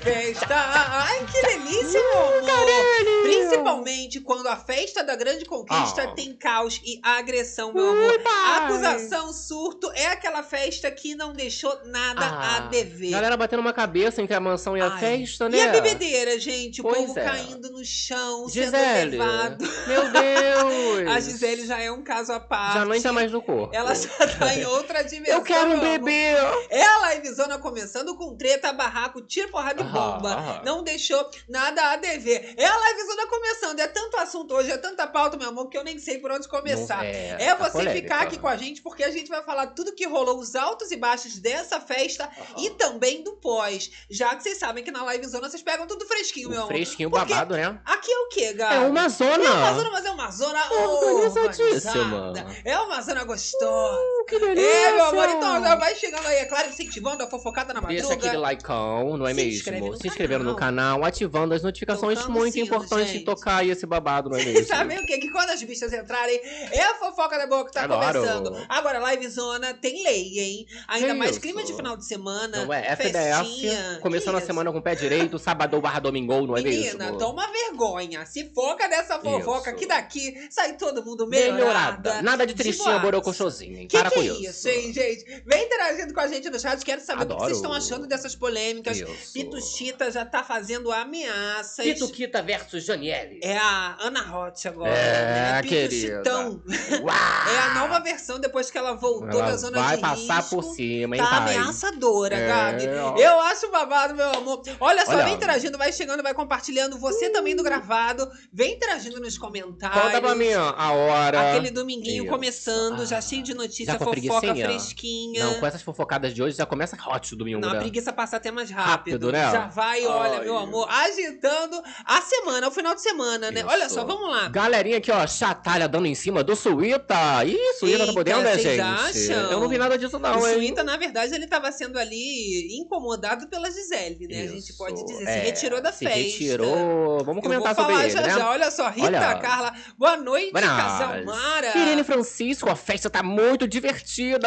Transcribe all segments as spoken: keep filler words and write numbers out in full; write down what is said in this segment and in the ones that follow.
festa. Ai, que delícia, meu amor. Carelli. Principalmente quando a festa da Grande Conquista oh. tem caos e agressão, meu amor. Uba. Acusação, surto, é aquela festa que não deixou nada ah. a dever. Galera batendo uma cabeça entre a mansão e a Ai. festa, né? E a bebedeira, gente. O pois povo é. caindo no chão, Gyselle. sendo levado. Meu Deus. A Gyselle já é um caso à parte. Já não entra mais no corpo. Ela já tá em outra dimensão. Eu quero um bebê. Ela e Visona começando com treta, barraco, tiro, porrada e bomba. Ah, ah. Não deixou nada a dever. Ela e Visona começando. É tanto assunto hoje, é tanta pauta, meu amor, que eu nem sei por onde começar. É, é você polêmica. Ficar aqui com a gente, porque a gente vai falar tudo que rolou, os altos e baixos dessa festa ah. e também do pós. Já que vocês sabem que na Livezona vocês pegam tudo fresquinho, meu amor. Fresquinho, porque babado, né? Aqui é o quê, Gabi? É uma zona. É uma zona, mas é uma zona é organizadíssima. É uma zona gostosa. Uh, que delícia. É, meu amor, então já vai chegando aí, é claro, incentivando a fofocada na madruga. Deixa aquele likeão, não é se mesmo? Inscreve se inscrevendo no canal, ativando as notificações, tocando muito sino, importante gente. Tocar aí esse babado, não é mesmo? Sabe o quê? Que quando as bichas entrarem, é a fofoca da boa que tá Adoro. começando. Agora, Livezona tem lei, hein? Ainda que mais isso? clima de final de semana, não é? F D F, começando a semana com o pé direito, sábado barra domingou, não é Menina, mesmo? Menina, toma vergonha, se foca nessa fofoca isso. que daqui sai todo mundo melhorada. melhorada. Nada de tristinha, borocochozinho, hein? Que Para que com isso. Que isso, hein, gente? Vem interagindo com a gente no chat, quero saber Adoro. o que vocês estão achando dessas polêmicas. Isso. Pituquita já tá fazendo ameaças. Pituquita versus Janielle. É a Ana Roth agora. É, né? querida. É a nova versão depois que ela voltou ela da zona de risco. Vai passar por cima, hein, Tá pai? ameaçadora, é... Gabi. Eu acho babado, meu amor. Olha só, Olha. vem interagindo, vai chegando, vai compartilhando. Você uh. também do gravado. Vem interagindo nos comentários. Conta pra mim a hora. Aquele dominguinho Isso. começando, ah. já cheio de notícia, fofoca fresquinha. Não, com essas fofocadas de hoje já começa hot o domingo, Não, né? a preguiça passa até mais rápido. rápido né? Já vai, olha, Ai. meu amor, agitando a semana, o final de semana, né? Isso. Olha só, vamos lá. Galerinha aqui, ó, chatalha dando em cima do Suíta. Ih, Suíta Eita, tá podendo, né, gente? Acham? Eu não vi nada disso, não, o hein? Suíta, na verdade, ele tava sendo ali incomodado pela Gyselle, né? Isso. A gente pode dizer, é, se retirou da se festa. Se retirou. Vamos comentar sobre isso. Vamos falar já, né? já. Olha só, Rita, olha. Carla, boa noite, Casal Mara. Irene Francisco, a festa tá muito divertida.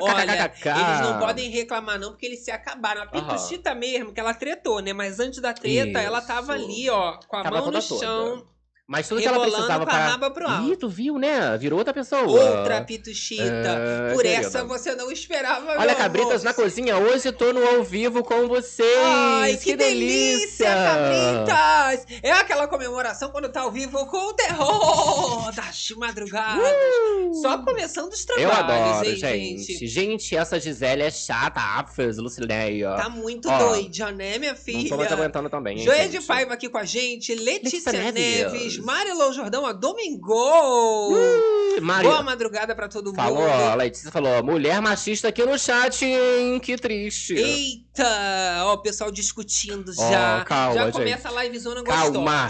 Olha, K -k -k -k -k. Eles não podem reclamar, não, porque eles se acabaram. A Pituquita uhum. mesmo, que ela tretou, né? Mas antes da treta, Isso. ela tava ali, ó, com a tava mão no chão. Toda. Mas tudo Rebolando que ela precisava com a pra... raba pro alto. Ih, tu viu, né? Virou outra pessoa. Outra Pituquita. É, Por querida. essa você não esperava, Olha, Cabritas na cozinha, hoje tô no ao vivo com vocês. Ai, que, que delícia, Cabritas! É aquela comemoração quando tá ao vivo com o terror das madrugadas. Uh! Só começando os trabalhos, Eu adoro, hein, gente. gente. Gente, essa Gyselle é chata, afes, Lucileia. Tá muito Ó, doida, né, minha filha? Não tô mais aguentando também, hein, Joia gente. de Paiva aqui com a gente, Letícia, Letícia Neves. Neves. Marilão Jordão, a Domingou! Uh, Mari... Boa madrugada pra todo mundo. Falou, a Letícia falou, mulher machista aqui no chat, hein? Que triste. Eita! Ó, o pessoal discutindo oh, já. Calma, já começa gente. a livezona gostosa. Calma.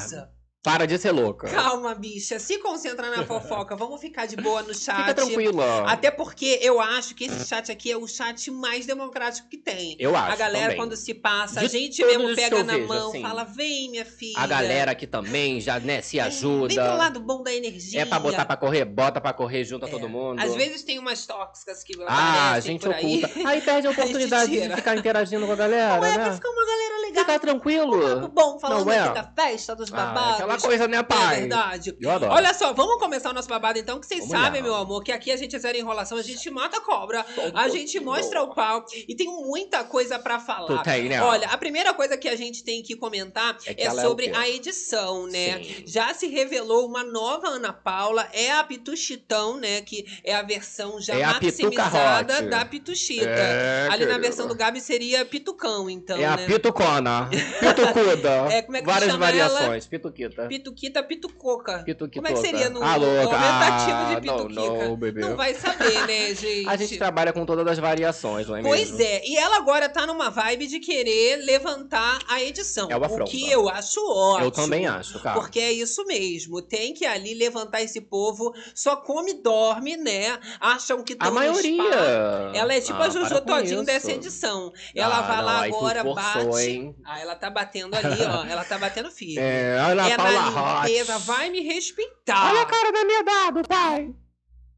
Para de ser louca. Calma, bicha. Se concentra na fofoca. Vamos ficar de boa no chat. Fica tranquila. Até porque eu acho que esse chat aqui é o chat mais democrático que tem. Eu acho. A galera, também. quando se passa, de a gente mesmo pega na vejo, mão, assim, fala, vem, minha filha. A galera aqui também já, né, se ajuda. Vem pro lado bom da energia. É pra botar pra correr, bota pra correr junto é. a todo mundo. Às vezes tem umas tóxicas que Ah, a gente oculta. Aí. aí perde a oportunidade a de ficar interagindo com a galera. Não é né? pra ficar uma galera legal. Ficar tranquilo. Um bom, falando Não é. aqui da festa, dos babados. Ah, Aquela coisa, né, pai? É verdade. Eu adoro. Olha só, vamos começar o nosso babado, então, que vocês vamos sabem, lá. meu amor, que aqui a gente é zero enrolação, a gente mata a cobra, Tô a gente bom. mostra o pau e tem muita coisa pra falar. Tá aí, né? Olha, a primeira coisa que a gente tem que comentar é, que é sobre é a edição, né? Sim. Já se revelou uma nova Ana Paula, é a Pituchitão, né, que é a versão já é maximizada a da Pituchita. É, Ali querido. na versão do Gabi seria Pitucão, então, É né? a Pitucona, Pitucuda, é, como é que várias variações, Pituquita. Pituquita, pitucoca. Pituquita. Como é que seria no aumentativo de pituquica? Ah, não, não, não vai saber, né, gente? A gente trabalha com todas as variações, não é pois mesmo? Pois é. E ela agora tá numa vibe de querer levantar a edição. É uma afronta. O que eu acho ótimo. Eu também acho, cara. Porque é isso mesmo. Tem que ali levantar esse povo. Só come e dorme, né? Acham que estão no espaço. A maioria. Ela é tipo ah, a Jojo Todynho dessa edição. Ela ah, vai não, lá agora, forçou, bate. Hein? Ah, ela tá batendo ali, ó. Ela tá batendo firme. É, olha é, lá. Olá, limpeza, vai me respeitar. Olha a cara da Medrado, pai.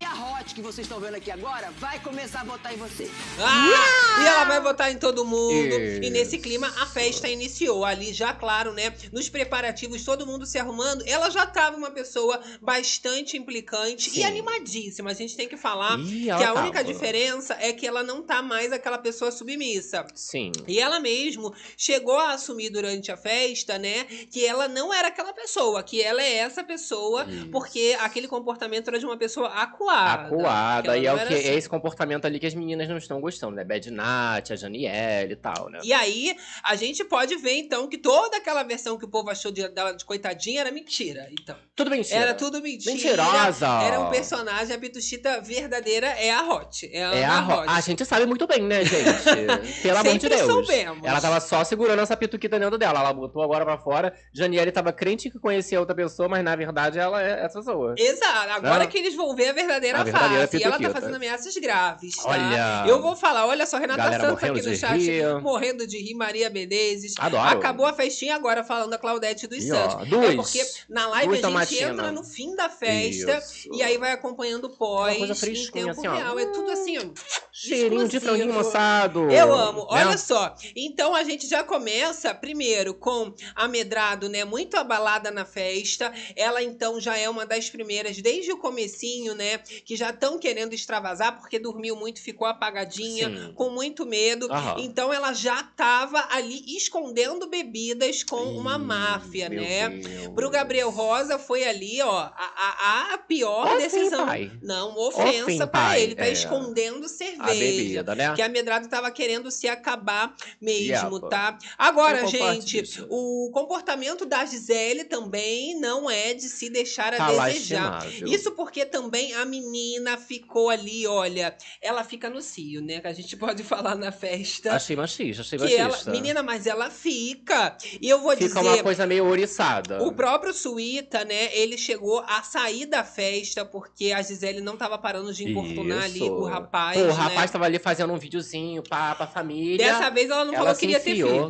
E a Hot que vocês estão vendo aqui agora vai começar a votar em você. Ah, E ela vai votar em todo mundo. Isso. E nesse clima, a festa iniciou. Ali já, claro, né, nos preparativos, todo mundo se arrumando. Ela já tava uma pessoa bastante implicante. Sim. E animadíssima. A gente tem que falar que a tava. única diferença é que ela não tá mais aquela pessoa submissa. Sim. E ela mesmo chegou a assumir durante a festa, né, que ela não era aquela pessoa, que ela é essa pessoa, isso, porque aquele comportamento era de uma pessoa acuada. Acuada, e é, o que, assim, é esse comportamento ali que as meninas não estão gostando, né? Bedinati, a Janielle e tal, né? E aí, a gente pode ver, então, que toda aquela versão que o povo achou de, dela de coitadinha era mentira, então. Tudo mentira. Era tudo mentira. Mentirosa. Era um personagem, a Pituquita verdadeira é a Hot. É a, é a Hot. A gente sabe muito bem, né, gente? Pelo amor de Deus. Soubemos. Ela tava só segurando essa Pituquita dentro dela. Ela botou agora pra fora. Janielle tava crente que conhecia outra pessoa, mas na verdade ela é essa pessoa. Exato. Agora é que eles vão ver a verdadeira, a verdadeira face. E ela tá fazendo ameaças graves, tá? Olha. Eu vou falar, olha só, Renata Galera Santos aqui no chat, rir. morrendo de rir, Maria Menezes. Adoro. Acabou a festinha agora falando da Claudete dos Santos. É porque na live a gente matina. entra no fim da festa. Isso. E aí vai acompanhando pós, coisa frescunha, em tempo assim, real. É tudo assim, ó. Cheirinho de franguinho assado. Eu amo. Olha né? só. Então a gente já começa, primeiro, com a Medrado, né? Muito abalada na festa. Ela, então, já é uma das primeiras, desde o comecinho, né? Que já estão querendo extravasar, porque dormiu muito, ficou apagadinha, sim, com muito medo. Aham. Então ela já tava ali escondendo bebidas com hum, uma máfia, né? Deus. Pro Gabriel Rosa foi ali, ó, a, a, a pior oh, decisão. Sim, Não, ofensa oh, sim, pra ele. Tá é. escondendo cerveja. A bebida, né? Que a Medrado tava querendo se acabar mesmo, yeah, tá? Agora, gente, disso. o comportamento da Gyselle também não é de se deixar a tá desejar. Isso porque também a menina ficou ali, olha, ela fica no cio, né? Que a gente pode falar na festa. Achei machista, achei machista. Ela, menina, mas ela fica. E eu vou fica dizer... Fica uma coisa meio oriçada. O próprio Suíta, né? Ele chegou a sair da festa porque a Gyselle não tava parando de importunar Isso. ali o rapaz, Pô, o rapaz né? Mas tava ali fazendo um videozinho pra, pra família. Dessa vez ela não ela falou que queria ter filho.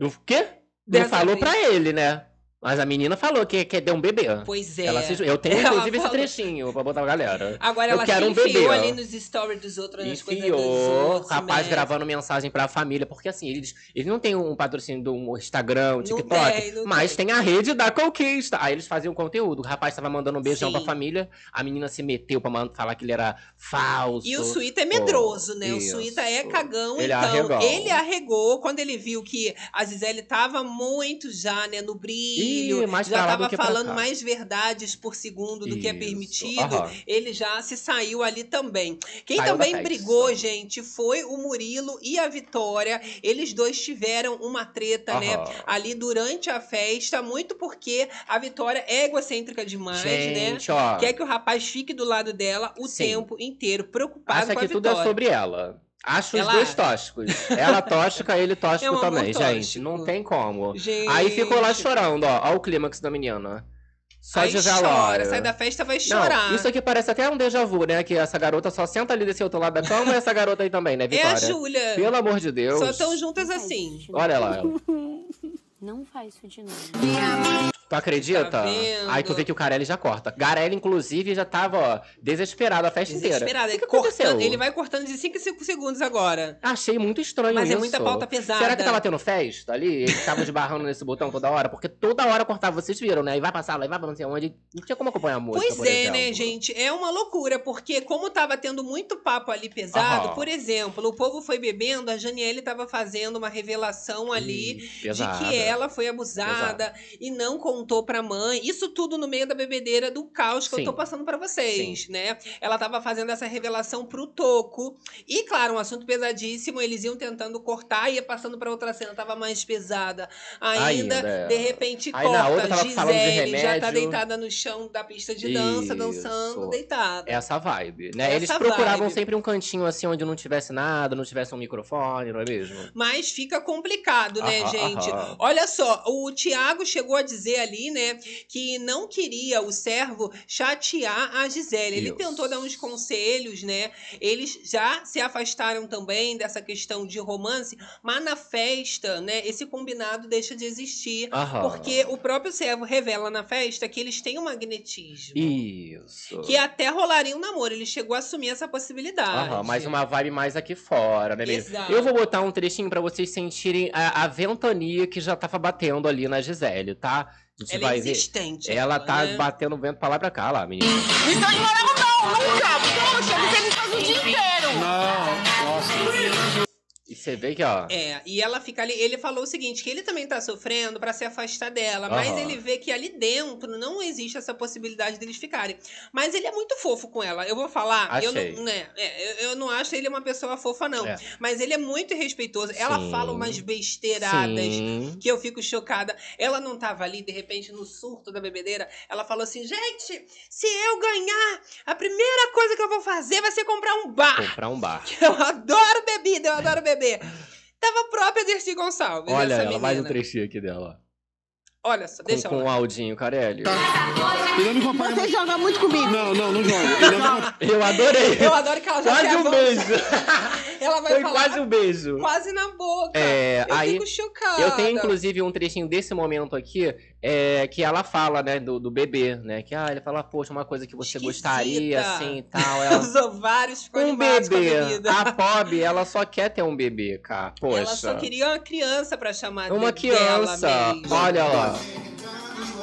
O quê? Não falou vez. pra ele, né? Mas a menina falou que quer ter um bebê. Pois é. Ela se... Eu tenho, ela inclusive, falou... esse trechinho pra botar pra galera. Agora ela quer um bebê ali nos stories dos outros. Nas enfiou, dos outros, rapaz né? gravando mensagem pra família. Porque assim, eles, eles não tem um patrocínio do Instagram, um TikTok. Não tem, não mas tem. tem a rede da Conquista. Aí eles faziam conteúdo. O rapaz tava mandando um beijão Sim. pra família. A menina se meteu pra falar que ele era falso. E o Suíta é medroso, né? Isso. O Suíta é cagão. Ele então, arregou. ele arregou. Quando ele viu que a Gyselle tava muito já, né, no brilho. Ih, mais já tava falando mais verdades por segundo do Isso. que é permitido, uhum. ele já se saiu ali também. Quem saiu também brigou, gente, foi o Murilo e a Vitória. Eles dois tiveram uma treta, uhum. né, ali durante a festa, muito porque a Vitória é egocêntrica demais, gente, né? Ó. Quer que o rapaz fique do lado dela o Sim. tempo inteiro, preocupado Acha com a Vitória. Acha que tudo é sobre ela. Acho ela... os dois tóxicos. Ela tóxica, ele tóxico é também, tóxico. gente. Não tem como. Gente. Aí ficou lá chorando, ó. Olha o clímax da menina. Só Aí de chora, sai da festa vai chorar. Não, isso aqui parece até um déjà vu, né? Que essa garota só senta ali desse outro lado da cama e essa garota aí também, né, Vitória? É a Júlia. Pelo amor de Deus. Só estão juntas assim. Olha lá. Ela. Não faz isso de novo. Tu acredita? Tá Aí tu vê que o Carelli já corta. Carelli, inclusive, já tava, ó, desesperado a festa desesperado. inteira. Desesperado. Ele, cortando, ele vai cortando de cinco em cinco segundos agora. Achei muito estranho Mas isso. Mas é muita pauta pesada. Será que tava tendo festa ali? Eles estavam esbarrando nesse botão toda hora? Porque toda hora cortava, vocês viram, né? E vai passar lá, e vai pra não sei onde. Não tinha como acompanhar a música, Pois é, exemplo. né, gente? É uma loucura, porque como tava tendo muito papo ali pesado, uh-huh. por exemplo, o povo foi bebendo, a Janielle tava fazendo uma revelação ali Ih, pesada. de que ela foi abusada pesada. e não contou pra mãe, isso tudo no meio da bebedeira do caos que Sim. eu tô passando pra vocês, Sim. né? Ela tava fazendo essa revelação pro Toco, e claro, um assunto pesadíssimo, eles iam tentando cortar, ia passando pra outra cena, tava mais pesada ainda, ainda é. de repente Aí, corta, Gyselle já tá deitada no chão da pista de dança, isso. dançando, deitada. Essa vibe, né? Essa eles procuravam vibe. sempre um cantinho assim, onde não tivesse nada, não tivesse um microfone, não é mesmo? Mas fica complicado, né, ah, gente? Ah, ah. Olha só, o Thiago chegou a dizer ali ali, né, que não queria o Servo chatear a Gyselle. Ele Deus. tentou dar uns conselhos, né? Eles já se afastaram também dessa questão de romance, mas na festa, né, esse combinado deixa de existir. Aham. Porque o próprio Servo revela na festa que eles têm um magnetismo. Isso. Que até rolaria um namoro. Ele chegou a assumir essa possibilidade. Aham, mas uma vibe mais aqui fora, né, mesmo? Exato. Eu vou botar um trechinho pra vocês sentirem a, a ventania que já tava batendo ali na Gyselle, tá? A gente ela vai é existente. Ver. Ela, ela tá né? batendo vento pra lá e pra cá, lá, menina. Não tá de morango não, nunca! Poxa, você me faz o dia inteiro! Não, nossa. E você vê que, ó... É, e ela fica ali... Ele falou o seguinte, que ele também tá sofrendo pra se afastar dela. Uhum. Mas ele vê que ali dentro não existe essa possibilidade deles ficarem. Mas ele é muito fofo com ela. Eu vou falar... Achei. Eu não, né, é, eu não acho ele uma pessoa fofa, não. É. Mas ele é muito respeitoso. Sim. Ela fala umas besteiradas Sim. que eu fico chocada. Ela não tava ali, de repente, no surto da bebedeira. Ela falou assim, gente, se eu ganhar, a primeira coisa que eu vou fazer vai ser comprar um bar. Comprar um bar. Eu adoro bebida, eu adoro bebida. Tava própria Dercy Gonçalves. Olha ela, menina. Mais um trechinho aqui dela. Olha só, deixa eu ver. Com o Aldinho Carelli. Tá. Você joga muito comigo. Não, não, não joga. Eu, eu adorei. Eu adoro que ela já Quase um avança. beijo. Ela vai Foi falar, quase um beijo. Quase na boca. É, eu aí, fico chocada. Eu tenho, inclusive, um trechinho desse momento aqui, é, que ela fala, né, do, do bebê, né? Que, ah, ele fala, poxa, uma coisa que você Esquisita. gostaria, assim, e tal. Ela... Os ovários ficam um bebê. A, a Pob, ela só quer ter um bebê, cara. Poxa. Ela só queria uma criança pra chamar uma de criança. dela mesmo. Olha lá.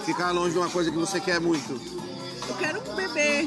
Ficar longe de uma coisa que você quer muito. Eu quero um bebê.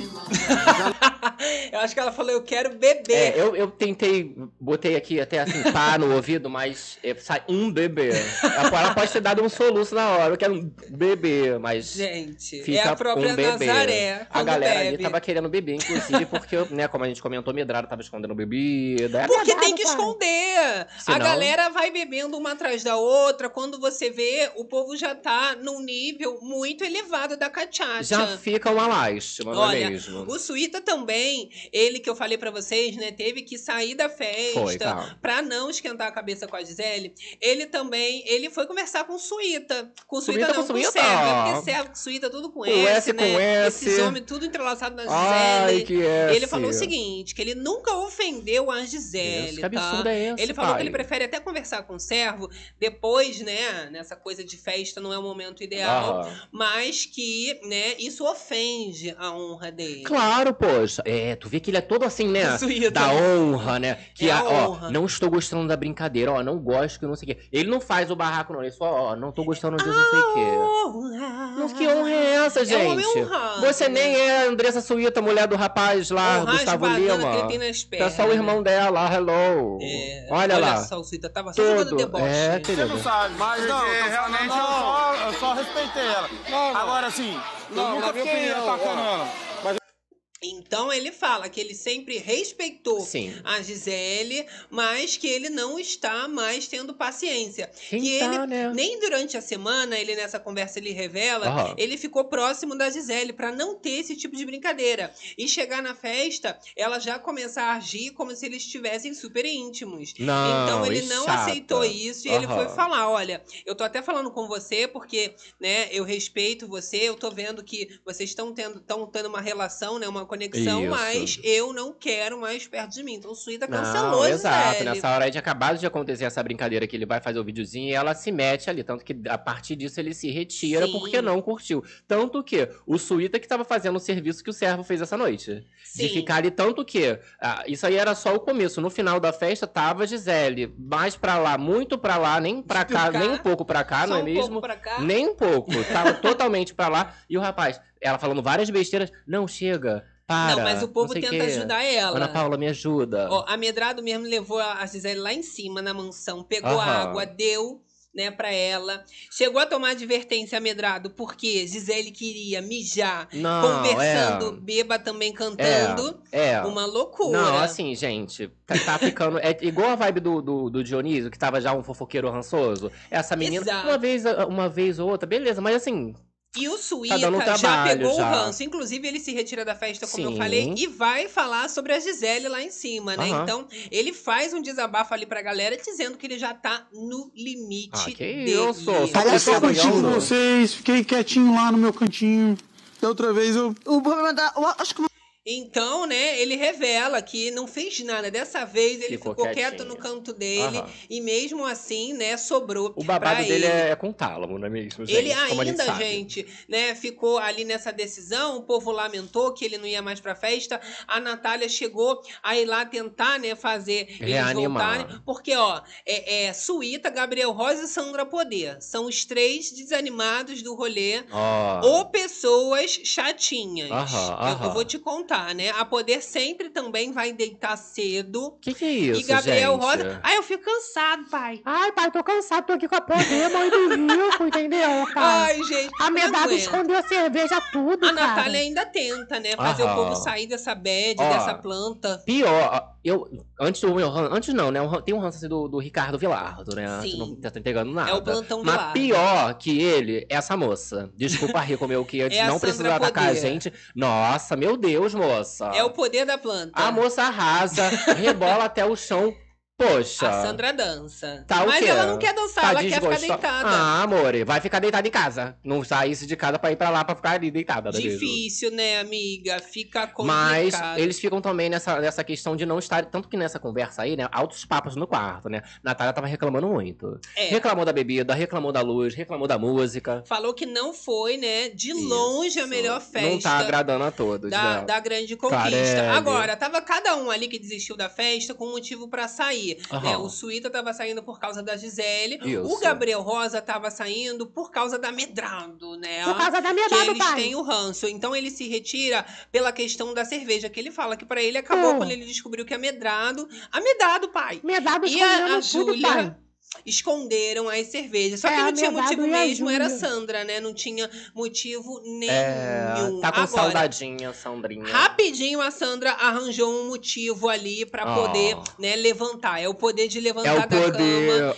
Eu acho que ela falou, eu quero bebê. É, eu, eu tentei, botei aqui até assim, pá no ouvido, mas é, sai um bebê. Ela pode ter dado um soluço na hora, eu quero um bebê, mas gente, fica é a própria um bebê. Nazaré, a galera bebe. ali tava querendo bebê, inclusive, porque, né, como a gente comentou, Medrado tava escondendo bebida. É porque Medrado, tem que esconder. Senão... A galera vai bebendo uma atrás da outra, quando você vê, o povo já tá num nível muito elevado da cachaça. Já fica uma lástima, não é mesmo? O Suíta também, ele que eu falei pra vocês, né, teve que sair da festa foi, tá. pra não esquentar a cabeça com a Gyselle. Ele também, ele foi conversar com Suíta. Com Suíta, Suíta não, com, com Servo. Porque Servo, Suíta, tudo com, com S, S, né? Com S. Esses homens tudo entrelaçado na Ai, Gyselle. Que S. Ele falou o seguinte, que ele nunca ofendeu a Gyselle, Deus, tá? Que absurdo é esse, ele falou pai. que ele prefere até conversar com o Servo, depois, né, nessa coisa de festa não é o momento ideal, ah. mas que, né, isso ofende a honra dele. Claro, poxa. É. É, tu vê que ele é todo assim, né? Suíta. Da honra, né? Que, é a honra. Ó, não estou gostando da brincadeira, ó, não gosto, que não sei o quê. Ele não faz o barraco, não. Ele só, ó, não tô gostando de não sei o quê. Que honra é essa, gente? É honra, Você né? nem é a Andressa Suíta, mulher do rapaz lá, honra Gustavo Lima. Tá só o irmão dela, hello. É, olha, olha lá. Olha só, o Suíta tava só jogando deboche. É, você não sabe, mas não, eu realmente não. Eu, só, eu só respeitei ela. Não, Agora sim, não, eu nunca fiquei atacando ela. Mas então ele fala que ele sempre respeitou Sim. a Gyselle, mas que ele não está mais tendo paciência. Então, e ele, né? nem durante a semana, ele nessa conversa ele revela, uhum. ele ficou próximo da Gyselle para não ter esse tipo de brincadeira. E chegar na festa, ela já começar a agir como se eles estivessem super íntimos. Não, então ele não chata. aceitou isso e uhum. ele foi falar, olha, eu tô até falando com você porque, né, eu respeito você, eu tô vendo que vocês estão tendo, tão tendo uma relação, né, uma conexão, Isso. mas eu não quero mais perto de mim. Então o Suíta cancelou isso. Exato, nessa hora aí de acabado de acontecer essa brincadeira que ele vai fazer o videozinho e ela se mete ali. Tanto que a partir disso ele se retira Sim. porque não curtiu. Tanto que o Suíta que tava fazendo o serviço que o Servo fez essa noite. Sim. De ficar ali, tanto que ah, isso aí era só o começo. No final da festa tava Gyselle. Mais pra lá, muito pra lá, nem pra cá, cá, nem um pouco pra cá, não é um mesmo? Cá. Nem um pouco. Tava totalmente pra lá. E o rapaz, ela falando várias besteiras, não chega. Para, não, mas o povo tenta que... ajudar ela. Ana Paula, me ajuda. Ó, a Medrado mesmo levou a Gyselle lá em cima, na mansão. Pegou Aham. a água, deu... né, pra ela. Chegou a tomar advertência a Medrado, porque Gyselle queria mijar, não, conversando, é. beba também cantando. É, é. Uma loucura. Não, assim, gente, tá, tá ficando... É igual a vibe do, do, do Dionísio, que tava já um fofoqueiro rançoso. Essa menina, Exato. uma vez uma vez ou outra, beleza, mas assim, E o Suíta tá dando trabalho, já pegou já. o ranço. Inclusive, ele se retira da festa, como Sim. eu falei, e vai falar sobre a Gyselle lá em cima, né? Uhum. Então, ele faz um desabafo ali pra galera, dizendo que ele já tá no limite ah, dele. Eu sou, parece eu tô curtindo vocês, fiquei quietinho lá no meu cantinho. Da outra vez, eu... O problema da... Eu acho que... Então, né, ele revela que não fez nada. Dessa vez, ele ficou, ficou quieto no canto dele. Uhum. E mesmo assim, né, sobrou O babado pra dele ele. é com tálamo, não é mesmo, gente? Ele Como ainda, gente, né, ficou ali nessa decisão. O povo lamentou que ele não ia mais pra festa. A Natália chegou a ir lá tentar, né, fazer eles voltarem. Porque, ó, é, é Suíta, Gabriel Rosa e Sandra Poder. São os três desanimados do rolê. Oh. Ou pessoas chatinhas. Uhum, eu, uhum. eu vou te contar. Tá, né? A Poder sempre também vai deitar cedo. Que que é isso, E Gabriel gente? Rosa... Ai, eu fico cansado, pai. Ai, pai, tô cansado. Tô aqui com a Poder, mãe do rico, entendeu, cara? Ai, gente. A Medrado escondeu a cerveja, tudo, a cara. A Natália ainda tenta, né? Fazer Aham. o povo sair dessa bad, Ó, dessa planta. Pior, eu... Antes do meu... Antes não, né? Tem um ranço assim do, do Ricardo Vilardo, né? Sim. Não tá entregando nada. É o plantão Vilardo. Mas pior que ele é essa moça. Desculpa, Rico, meu, que antes é não precisava atacar a gente. Nossa, meu Deus, moça. É o poder da planta. A moça arrasa, rebola até o chão. Poxa. A Sandra dança. Tá, Mas ela não quer dançar, tá ela desgosto... quer ficar deitada. Ah, amore, vai ficar deitada em casa. Não saísse de casa pra ir pra lá pra ficar ali deitada. Difícil, né, amiga? Fica complicado. Mas eles ficam também nessa, nessa questão de não estar... Tanto que nessa conversa aí, né, altos papos no quarto, né? Natália tava reclamando muito. É. Reclamou da bebida, reclamou da luz, reclamou da música. Falou que não foi, né, de Isso. longe a melhor festa. Não tá agradando a todos, Da, né? da Grande Conquista. Carelli. Agora, tava cada um ali que desistiu da festa com motivo pra sair. Uhum. Né? O Suíta tava saindo por causa da Gyselle. Isso. O Gabriel Rosa tava saindo por causa da Medrado, né? Por causa da Medrado, que eles pai. têm o ranço. Então ele se retira pela questão da cerveja, que ele fala que pra ele acabou hum. quando ele descobriu que é Medrado. A Medrado, pai. Medrado e a, a Júlia esconderam as cervejas. Só é, que não tinha motivo mesmo, era Sandra, né? Não tinha motivo nenhum. É, tá com Agora, saudadinha, Sandrinha. Rapidinho, a Sandra arranjou um motivo ali pra oh. poder, né, levantar. É o poder de levantar é o da poder.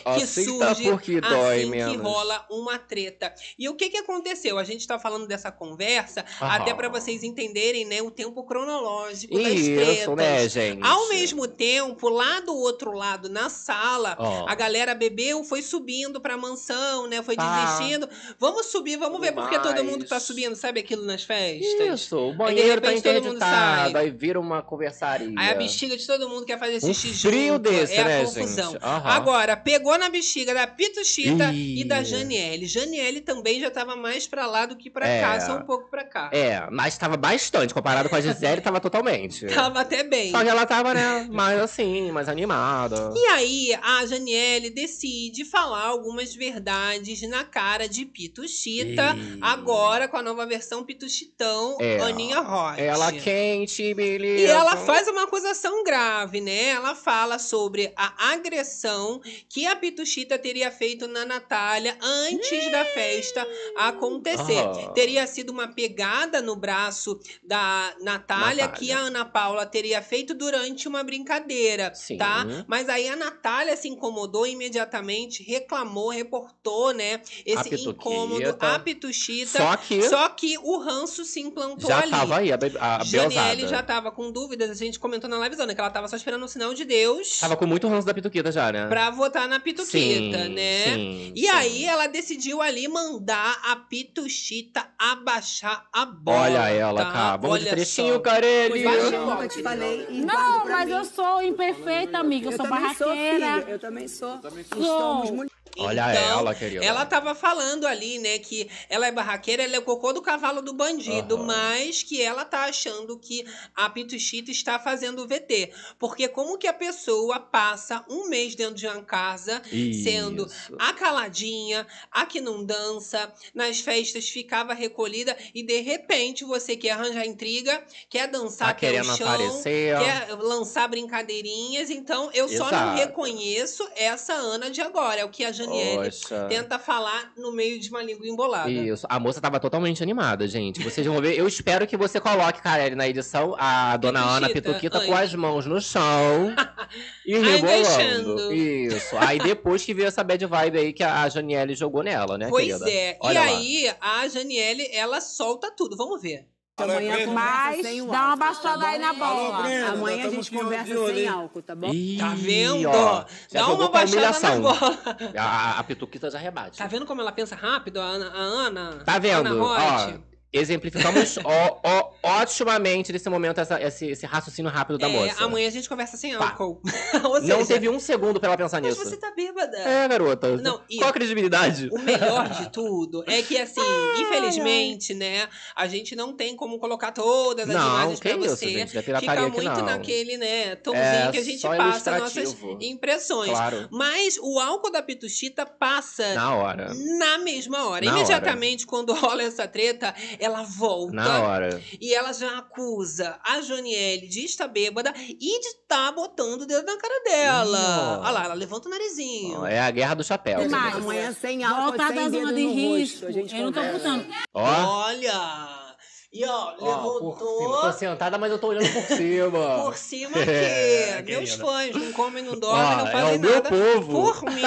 cama que assim surge porque dói assim menos. que rola uma treta. E o que que aconteceu? A gente tá falando dessa conversa oh. até pra vocês entenderem, né, o tempo cronológico Isso, das tretas. Né, gente? Ao mesmo tempo, lá do outro lado, na sala, oh. a galera bebeu, foi subindo pra mansão, né? Foi tá. desistindo. Vamos subir, vamos Tudo ver, porque mais. todo mundo tá subindo. Sabe aquilo nas festas? Isso, o banheiro tá interditado, aí vira uma conversaria. Aí a bexiga de todo mundo quer fazer esse um xixi frio junto. desse, é né, a confusão. Gente? Uhum. Agora, pegou na bexiga da Pituquita e... e da Janielle. Janielle também já tava mais pra lá do que pra é. cá, só um pouco pra cá. É, mas tava bastante, comparado com a Gyselle, tava totalmente. Tava até bem. Só que ela tava, né, mais assim, mais animada. E aí, a Janielle decide falar algumas verdades na cara de Pituquita, e... agora com a nova versão Pituquitão, é. Aninha Hot. Ela quente, beleza. E ela faz uma acusação grave, né? Ela fala sobre a agressão que a Pituquita teria feito na Natália antes e... da festa acontecer. Uhum. Teria sido uma pegada no braço da Natália, Natália que a Ana Paula teria feito durante uma brincadeira, Sim. tá? Mas aí a Natália se incomodou imediatamente imediatamente reclamou, reportou, né, esse incômodo à Pituquita. Só que... Só que o ranço se implantou já ali. Já tava aí, a, be a Janielle já tava com dúvidas, a gente comentou na live, Zona, que ela tava só esperando o sinal de Deus. Tava com muito ranço da Pituquita já, né? Pra votar na Pituquita, né? Sim, e sim. aí ela decidiu ali mandar a Pituquita abaixar a bola. Olha ela, cara. Vamos Olha de trechinho, Carelli. Eu te falei. Não, mas mim. eu sou imperfeita, amiga. Eu, eu sou barraqueira. Sou, eu também sou. Eu também Estamos muito... Olha então, ela, querida. Ela tava falando ali, né, que ela é barraqueira, ela é o cocô do cavalo do bandido, uhum. mas que ela tá achando que a Pituquita está fazendo o V T. Porque como que a pessoa passa um mês dentro de uma casa, Isso. sendo a caladinha, a que não dança, nas festas ficava recolhida, e de repente você quer arranjar intriga, quer dançar tá até o chão, aparecer. quer lançar brincadeirinhas, então eu Exato. só não reconheço essa Ana de agora, é o que a gente Janielle tenta falar no meio de uma língua embolada. Isso. A moça tava totalmente animada, gente. Vocês vão ver. Eu espero que você coloque, Carelli, na edição, a dona Ana Pituquita com as mãos no chão e rebolando. Isso. Aí depois que veio essa bad vibe aí que a Janielle jogou nela, né, pois querida? Pois é. Olha e lá. Aí, a Janielle, ela solta tudo. Vamos ver. Amanhã mais, dá uma baixada aí na bola. Alô, Brenda, amanhã a gente conversa sem aí. Álcool, tá bom? Ih, tá vendo? Ó, dá uma baixada na bola. A, a Pituquita já rebate. Tá vendo como ela pensa rápido, a Ana? A Ana tá vendo? Ana ó, exemplificamos ó, ó, otimamente nesse momento essa, esse, esse raciocínio rápido da é, moça. Amanhã a gente conversa sem álcool. Ou seja, não teve um segundo pra ela pensar mas nisso. Mas você tá bêbada. É, garota. Não, qual a credibilidade? O melhor de tudo é que, assim, ai, infelizmente, ai. né, a gente não tem como colocar todas as não, imagens pra você. Isso, gente, é fica muito não. naquele, né, tomzinho é, que a gente passa nossas impressões. Claro. Mas o álcool da Pituquita passa na hora. Na mesma hora. Na Imediatamente, hora. Quando rola essa treta, ela volta. Na hora. E ela já acusa a Janielle de estar bêbada e de estar botando o dedo na cara dela. Olha lá, ela levanta o narizinho. Oh, é a guerra do chapéu. Mas, amanhã sem álcool, sem da zona de risco. Rosto, eu não tô botando. Olha... E ó, ó levantou... Eu tô sentada, mas eu tô olhando por cima. Por cima que é, meus querida. Fãs não comem, não dormem, ó, não fazem é nada povo. Por mim,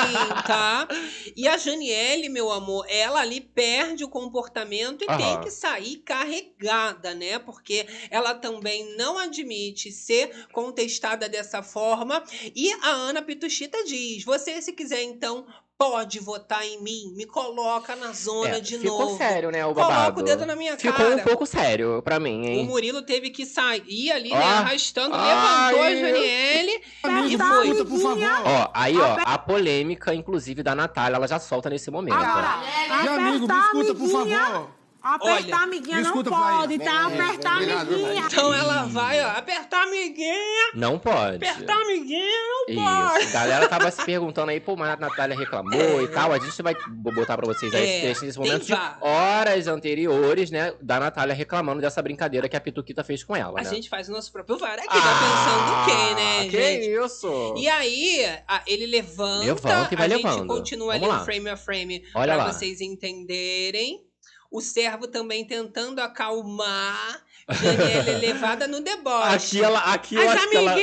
tá? E a Janielle, meu amor, ela ali perde o comportamento e ah, tem que sair carregada, né? Porque ela também não admite ser contestada dessa forma. E a Ana Pituquita diz, você, se quiser, então... pode votar em mim, me coloca na zona é, de ficou novo. Ficou sério, né, o babado. Coloca o dedo na minha ficou cara. Ficou um pouco sério pra mim, hein. O Murilo teve que sair ali, ó, né, arrastando, ai, levantou a Janielle eu... e foi. Muito, por favor. Ó, aí, ó, a polêmica, inclusive, da Natália, ela já solta nesse momento. Agora, né? Amigo, me escuta, por favor. Apertar a amiguinha não pode, tá? Apertar a amiguinha. Então ela vai, ó, apertar a amiguinha. Não pode. Apertar a amiguinha não pode. Isso, a galera tava se perguntando aí, pô, mas a Natália reclamou e tal. A gente vai botar pra vocês aí é, esse momento de horas anteriores, né, da Natália reclamando dessa brincadeira que a Pituquita fez com ela, né? A gente faz o nosso próprio VAR aqui, ah, tá pensando o quê, né, que gente? Que isso? E aí, ele levanta, levanta e vai a gente levando. Continua vamos ali lá. Frame a frame olha pra lá. Vocês entenderem. O Servo também tentando acalmar. Janielle levada no deboche. Aqui, ela, aqui, eu acho que ela...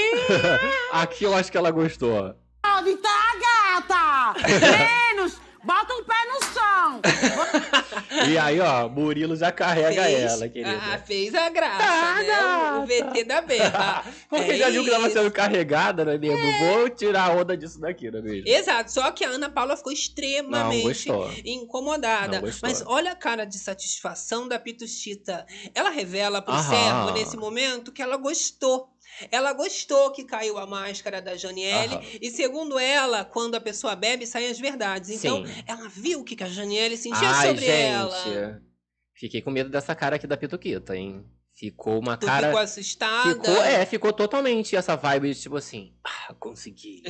aqui eu acho que ela gostou. Onde tá, gata? Menos! Bota o pé no chão! E aí, ó, Murilo já carrega fez, ela, querida. Ah, fez a graça, ah, né? O, o V T da beba. Porque é já viu isso. Que ela sendo carregada, não é mesmo? É. Vou tirar a onda disso daqui, não é mesmo? Exato, só que a Ana Paula ficou extremamente não, incomodada. Não, mas olha a cara de satisfação da Pituquita. Ela revela pro Servo, nesse momento, que ela gostou. Ela gostou que caiu a máscara da Janielle. Aham. E segundo ela, quando a pessoa bebe, saem as verdades. Então, sim, ela viu o que a Janielle sentia ai, sobre gente, ela. Fiquei com medo dessa cara aqui da Pituquita, hein? Ficou uma tu cara... ficou assustada? Ficou, é, ficou totalmente essa vibe de tipo assim... Ah, consegui.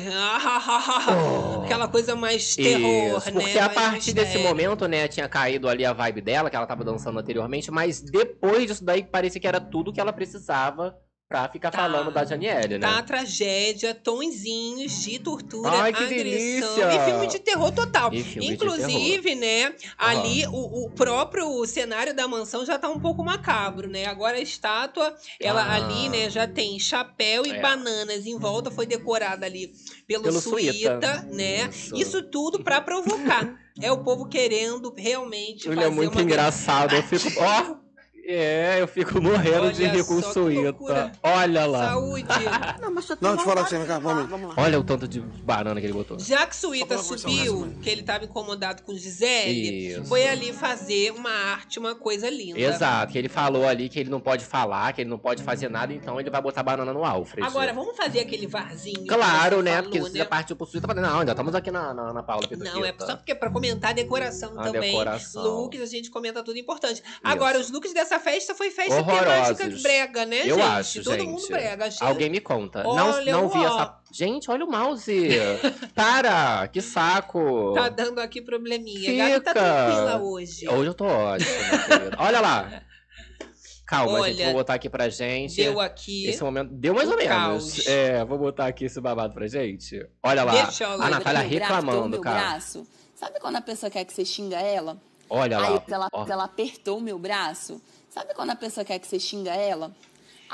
Oh. Aquela coisa mais terror, isso, né? Porque a mais partir desse momento, né, tinha caído ali a vibe dela, que ela tava dançando anteriormente. Mas depois disso daí, parecia que era tudo que ela precisava... pra ficar tá, falando da Janielle, né? Tá, tragédia, tonzinhos de tortura, ai, que agressão. Delícia. E filme de terror total. Inclusive, terror, né, ali uhum, o, o próprio cenário da mansão já tá um pouco macabro, né? Agora a estátua, ela ah, ali, né, já tem chapéu e é, bananas em volta. Foi decorada ali pelo, pelo Suíta, Suíta, né? Isso, Isso tudo pra provocar. É o povo querendo realmente Júlia, fazer é muito uma... engraçado, eu fico... ó. É, eu fico morrendo olha de rir com Suíta. Olha lá. Saúde. Não, mas eu tô não, te falar assim, vamos, vamos lá. Olha o tanto de banana que ele botou. Já que Suíta subiu, que ele tava incomodado com Gyselle, isso, foi ali fazer uma arte, uma coisa linda. Exato, que ele falou ali que ele não pode falar, que ele não pode fazer nada, então ele vai botar banana no Alfred. Agora, vamos fazer aquele varzinho. Claro, né? Falou, porque isso né? já partiu pro Suíta. Não, ainda estamos aqui na, na, na Paula Pituquita. Não, é só porque é pra comentar a decoração a também. Decoração. Looks, a gente comenta tudo importante. Agora, isso, os looks dessa essa festa foi festa horrorosos, temática brega, né, eu gente? Acho, todo gente, mundo brega. Gente. Alguém me conta. Olha, não não vi essa... Gente, olha o mouse. Para, que saco. Tá dando aqui probleminha. Fica. A Gabi tá tranquila hoje. Hoje eu tô ótima. Olha lá. Calma, olha, gente, vou botar aqui pra gente. Deu aqui. Esse momento deu mais ou menos. É, vou botar aqui esse babado pra gente. Olha lá, deixa eu a Natália reclamando, cara. Braço. Sabe quando a pessoa quer que você xinga ela? Olha aí lá. Ela, ela apertou o meu braço. Sabe quando a pessoa quer que você xinga ela?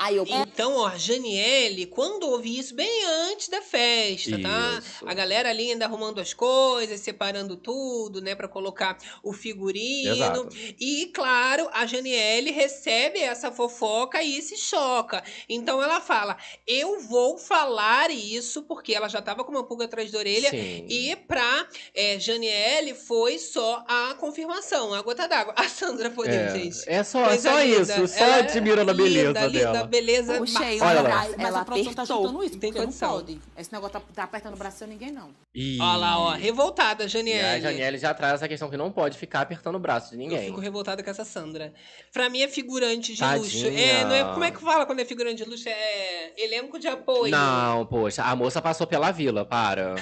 Aí eu... Então, ó, a Janielle, quando ouvi isso, bem antes da festa, isso. Tá? A galera ali ainda arrumando as coisas, separando tudo, né? Pra colocar o figurino. Exato. E, claro, a Janielle recebe essa fofoca e se choca. Então, ela fala, eu vou falar isso, porque ela já tava com uma pulga atrás da orelha. Sim. E pra é, Janielle foi só a confirmação, a gota d'água. A Sandra poder, é, gente. É só, só isso, só ela admirando a beleza linda, dela. Linda, beleza. Puxa, mas... Olha lá. Mas ela a produção tá chutando isso, porque não pode. Esse negócio tá, tá apertando o braço de ninguém, não. E... Olha lá, ó, revoltada, Janielle. E a Janielle já traz essa questão que não pode ficar apertando o braço de ninguém. Eu fico revoltada com essa Sandra. Pra mim é figurante de Tadinha. luxo. É, não é, como é que fala quando é figurante de luxo? É elenco de apoio. Não, poxa, a moça passou pela vila, para.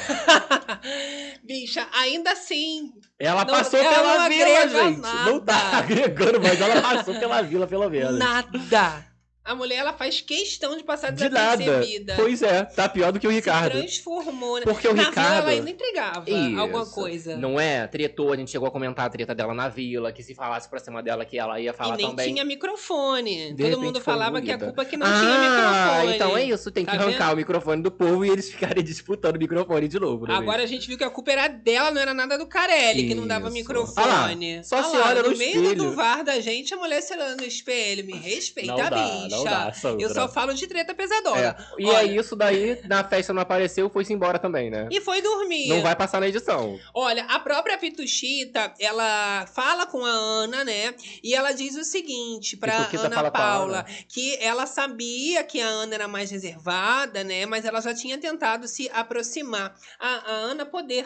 Bicha, ainda assim... Ela não, passou ela pela não vila, gente. Nada. Não tá agregando, mas ela passou pela vila, pelo menos. Nada. A mulher, ela faz questão de passar desapercebida. De pois é, tá pior do que o Ricardo. Se transformou, né? Porque o na Ricardo... vila ela ainda entregava isso. alguma coisa. Não é? Tretou, a gente chegou a comentar a treta dela na vila, que se falasse pra cima dela que ela ia falar também. E nem também. tinha microfone. De Todo mundo falava que a culpa é que não ah, tinha microfone. Ah, então é isso. Tem que tá arrancar vendo? o microfone do povo e eles ficarem disputando o microfone de novo. Né? Agora a gente viu que a culpa era dela, não era nada do Carelli, isso. que não dava microfone. Ah, só ah, se olha no, no espelho. No meio do var da gente, a mulher se olhando no espelho. Me respeita, bicho. Dá, eu só falo de treta pesadora. É. E Olha. é isso daí, na festa não apareceu, foi-se embora também, né? E foi dormir. Não vai passar na edição. Olha, a própria Pituquita, ela fala com a Ana, né? E ela diz o seguinte pra Pituquita Ana fala Paula, pra Ana. que ela sabia que a Ana era mais reservada, né? Mas ela já tinha tentado se aproximar. A, a Ana poder...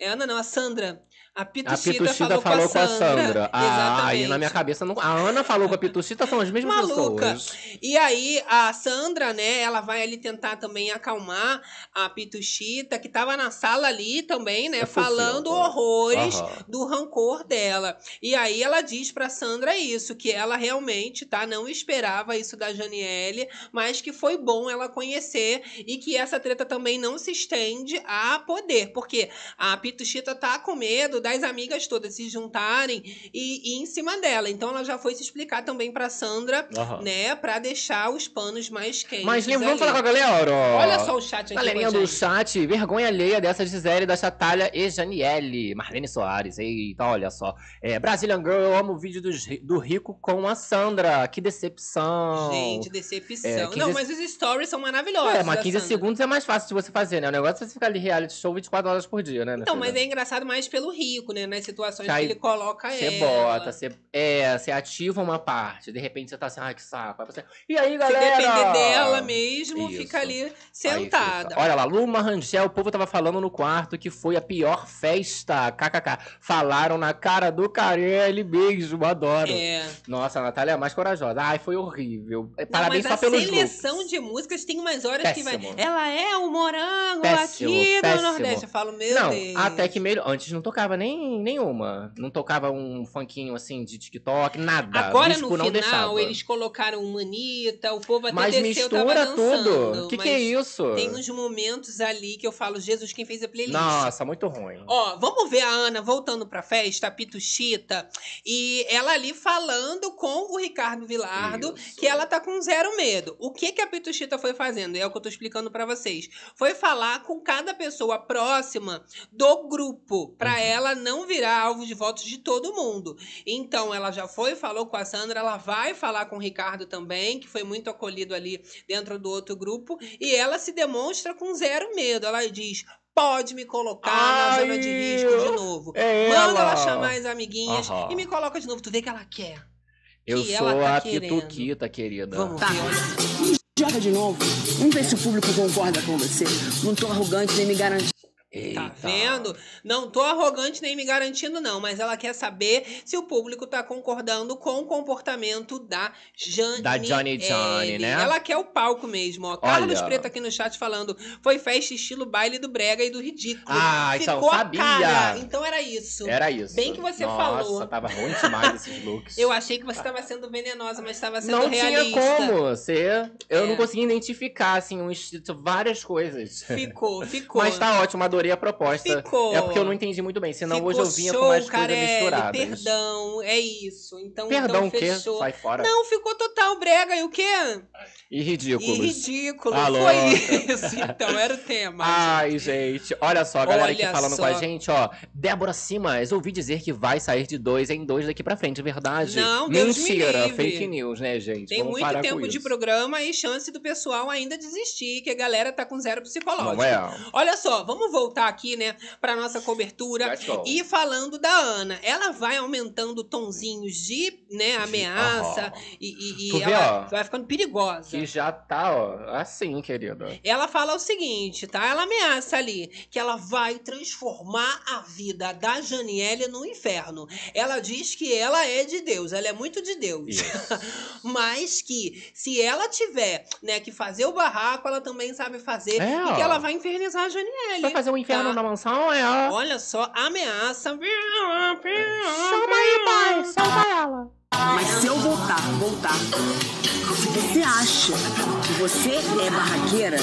É Ana não, a Sandra... A Pituquita, a Pituquita falou, falou com a Sandra. Com a Sandra. Ah, aí na minha cabeça, não... a Ana falou com a Pituquita, são as mesmas Maluca. pessoas. E aí, a Sandra, né, ela vai ali tentar também acalmar a Pituquita, que tava na sala ali também, né, é falando possível. horrores uhum. do rancor dela. E aí, ela diz pra Sandra isso, que ela realmente, tá, não esperava isso da Janielle, mas que foi bom ela conhecer e que essa treta também não se estende a poder, porque a Pituquita tá com medo das amigas todas se juntarem e, e em cima dela. Então ela já foi se explicar também pra Sandra, uhum. né? Pra deixar os panos mais quentes. Mas lembra, vamos falar com a galera, ó. Olha só o chat aqui. Galerinha do chat, vergonha alheia dessa Gyselle, da Chatalha e Janielle. Marlene Soares, eita, olha só. É, Brazilian Girl, eu amo o vídeo do, do Rico com a Sandra. Que decepção. Gente, decepção. É, quinze... Não, mas os stories são maravilhosos. É, mas quinze segundos é mais fácil de você fazer, né? O negócio é você ficar ali reality show vinte e quatro horas por dia, né? Então, mas é engraçado mais pelo Rico. Né, nas situações Cai, que ele coloca ela. Você bota, você é, ativa uma parte, de repente você tá assim, ah, que saco. Aí você... E aí, galera? Se depender dela mesmo, Isso. fica ali sentada. Fica. Olha lá, Luma Rangel, o povo tava falando no quarto que foi a pior festa, kkk. Falaram na cara do Carelli, beijo, adoro. É. Nossa, a Natália é mais corajosa. Ai, foi horrível. Não, Parabéns só pelos looks. Mas a seleção de músicas tem umas horas péssimo. que vai... Ela é o morango péssimo, aqui péssimo. do Nordeste. Eu falo, meu não, Deus. Não, até que melhor. Antes não tocava nem Nem, nenhuma. Não tocava um funkinho assim de TikTok, nada. Agora Disco no final não deixava. Eles colocaram uma Anitta, o povo até mas desceu, tava dançando. Mas mistura tudo. Que que é isso? Tem uns momentos ali que eu falo, Jesus, quem fez a playlist? Nossa, muito ruim. Ó, vamos ver a Ana voltando pra festa, a Pituquita, e ela ali falando com o Ricardo Vilardo, isso. que ela tá com zero medo. O que que a Pituquita foi fazendo? É o que eu tô explicando pra vocês. Foi falar com cada pessoa próxima do grupo, pra uhum. ela não virar alvo de votos de todo mundo. Então, ela já foi, falou com a Sandra, ela vai falar com o Ricardo também, que foi muito acolhido ali dentro do outro grupo, e ela se demonstra com zero medo. Ela diz... Pode me colocar Ai, na zona de risco de novo. É ela. Manda ela chamar as amiguinhas uhum. e me coloca de novo. Tu vê que ela quer. Eu que sou tá a Pituquita, querida. Vamos tá. ver. Joga de novo. Vamos ver se o público concorda com você. Não tô arrogante nem me garantindo. Eita. Tá vendo? Não tô arrogante nem me garantindo, não. Mas ela quer saber se o público tá concordando com o comportamento da Janielle. Da Johnny Johnny, né? Ela quer o palco mesmo, ó. Olha. Carlos Preto aqui no chat falando, foi festa estilo baile do brega e do ridículo. Ah, Ficou então sabia. A cara. Então era era isso. Era isso. Bem que você Nossa, falou. Nossa, tava ruim demais esses looks. Eu achei que você tava sendo venenosa, mas tava sendo não realista. Não tinha como. Você... Eu é. não consegui identificar, assim, um estilo, várias coisas. Ficou, ficou. Mas tá ótimo, adorei a proposta. Ficou. É porque eu não entendi muito bem, senão ficou hoje eu vinha show, com mais coisas misturadas. Perdão, é isso. Então, perdão, então fechou. O quê? Sai fora. Não, ficou total brega. E o quê? E ridículo. E ridículo. Ah, foi louca. Isso, então, era o tema. Ai, gente. gente. Olha só, a galera olha aqui falando só. com a gente, ó. Débora Simas, ouvi dizer que vai sair de dois em dois daqui pra frente, verdade? Não, Deus Mentira, me livre. Fake news, né, gente? Tem Vamos muito tempo de programa e chance do pessoal ainda desistir, que a galera tá com zero psicológico. Não é. Olha só, vamos voltar aqui, né, pra nossa cobertura e falando da Ana. Ela vai aumentando tonzinhos de, né, ameaça de... e, e, e ela vê, vai ficando perigosa. E já tá, ó, assim, querida. Ela fala o seguinte, tá? Ela ameaça ali que ela vai transformar a vida da Janielle no inferno. Ela diz que ela é de Deus, ela é muito de Deus. Mas que se ela tiver, né, que fazer o barraco, ela também sabe fazer. É, e que ela vai infernizar a Janielle. Vai fazer o um inferno tá? na mansão, é. Olha só, ameaça. Chama aí, pai, salva ela. Mas se eu voltar, voltar, se você acha que você é barraqueira...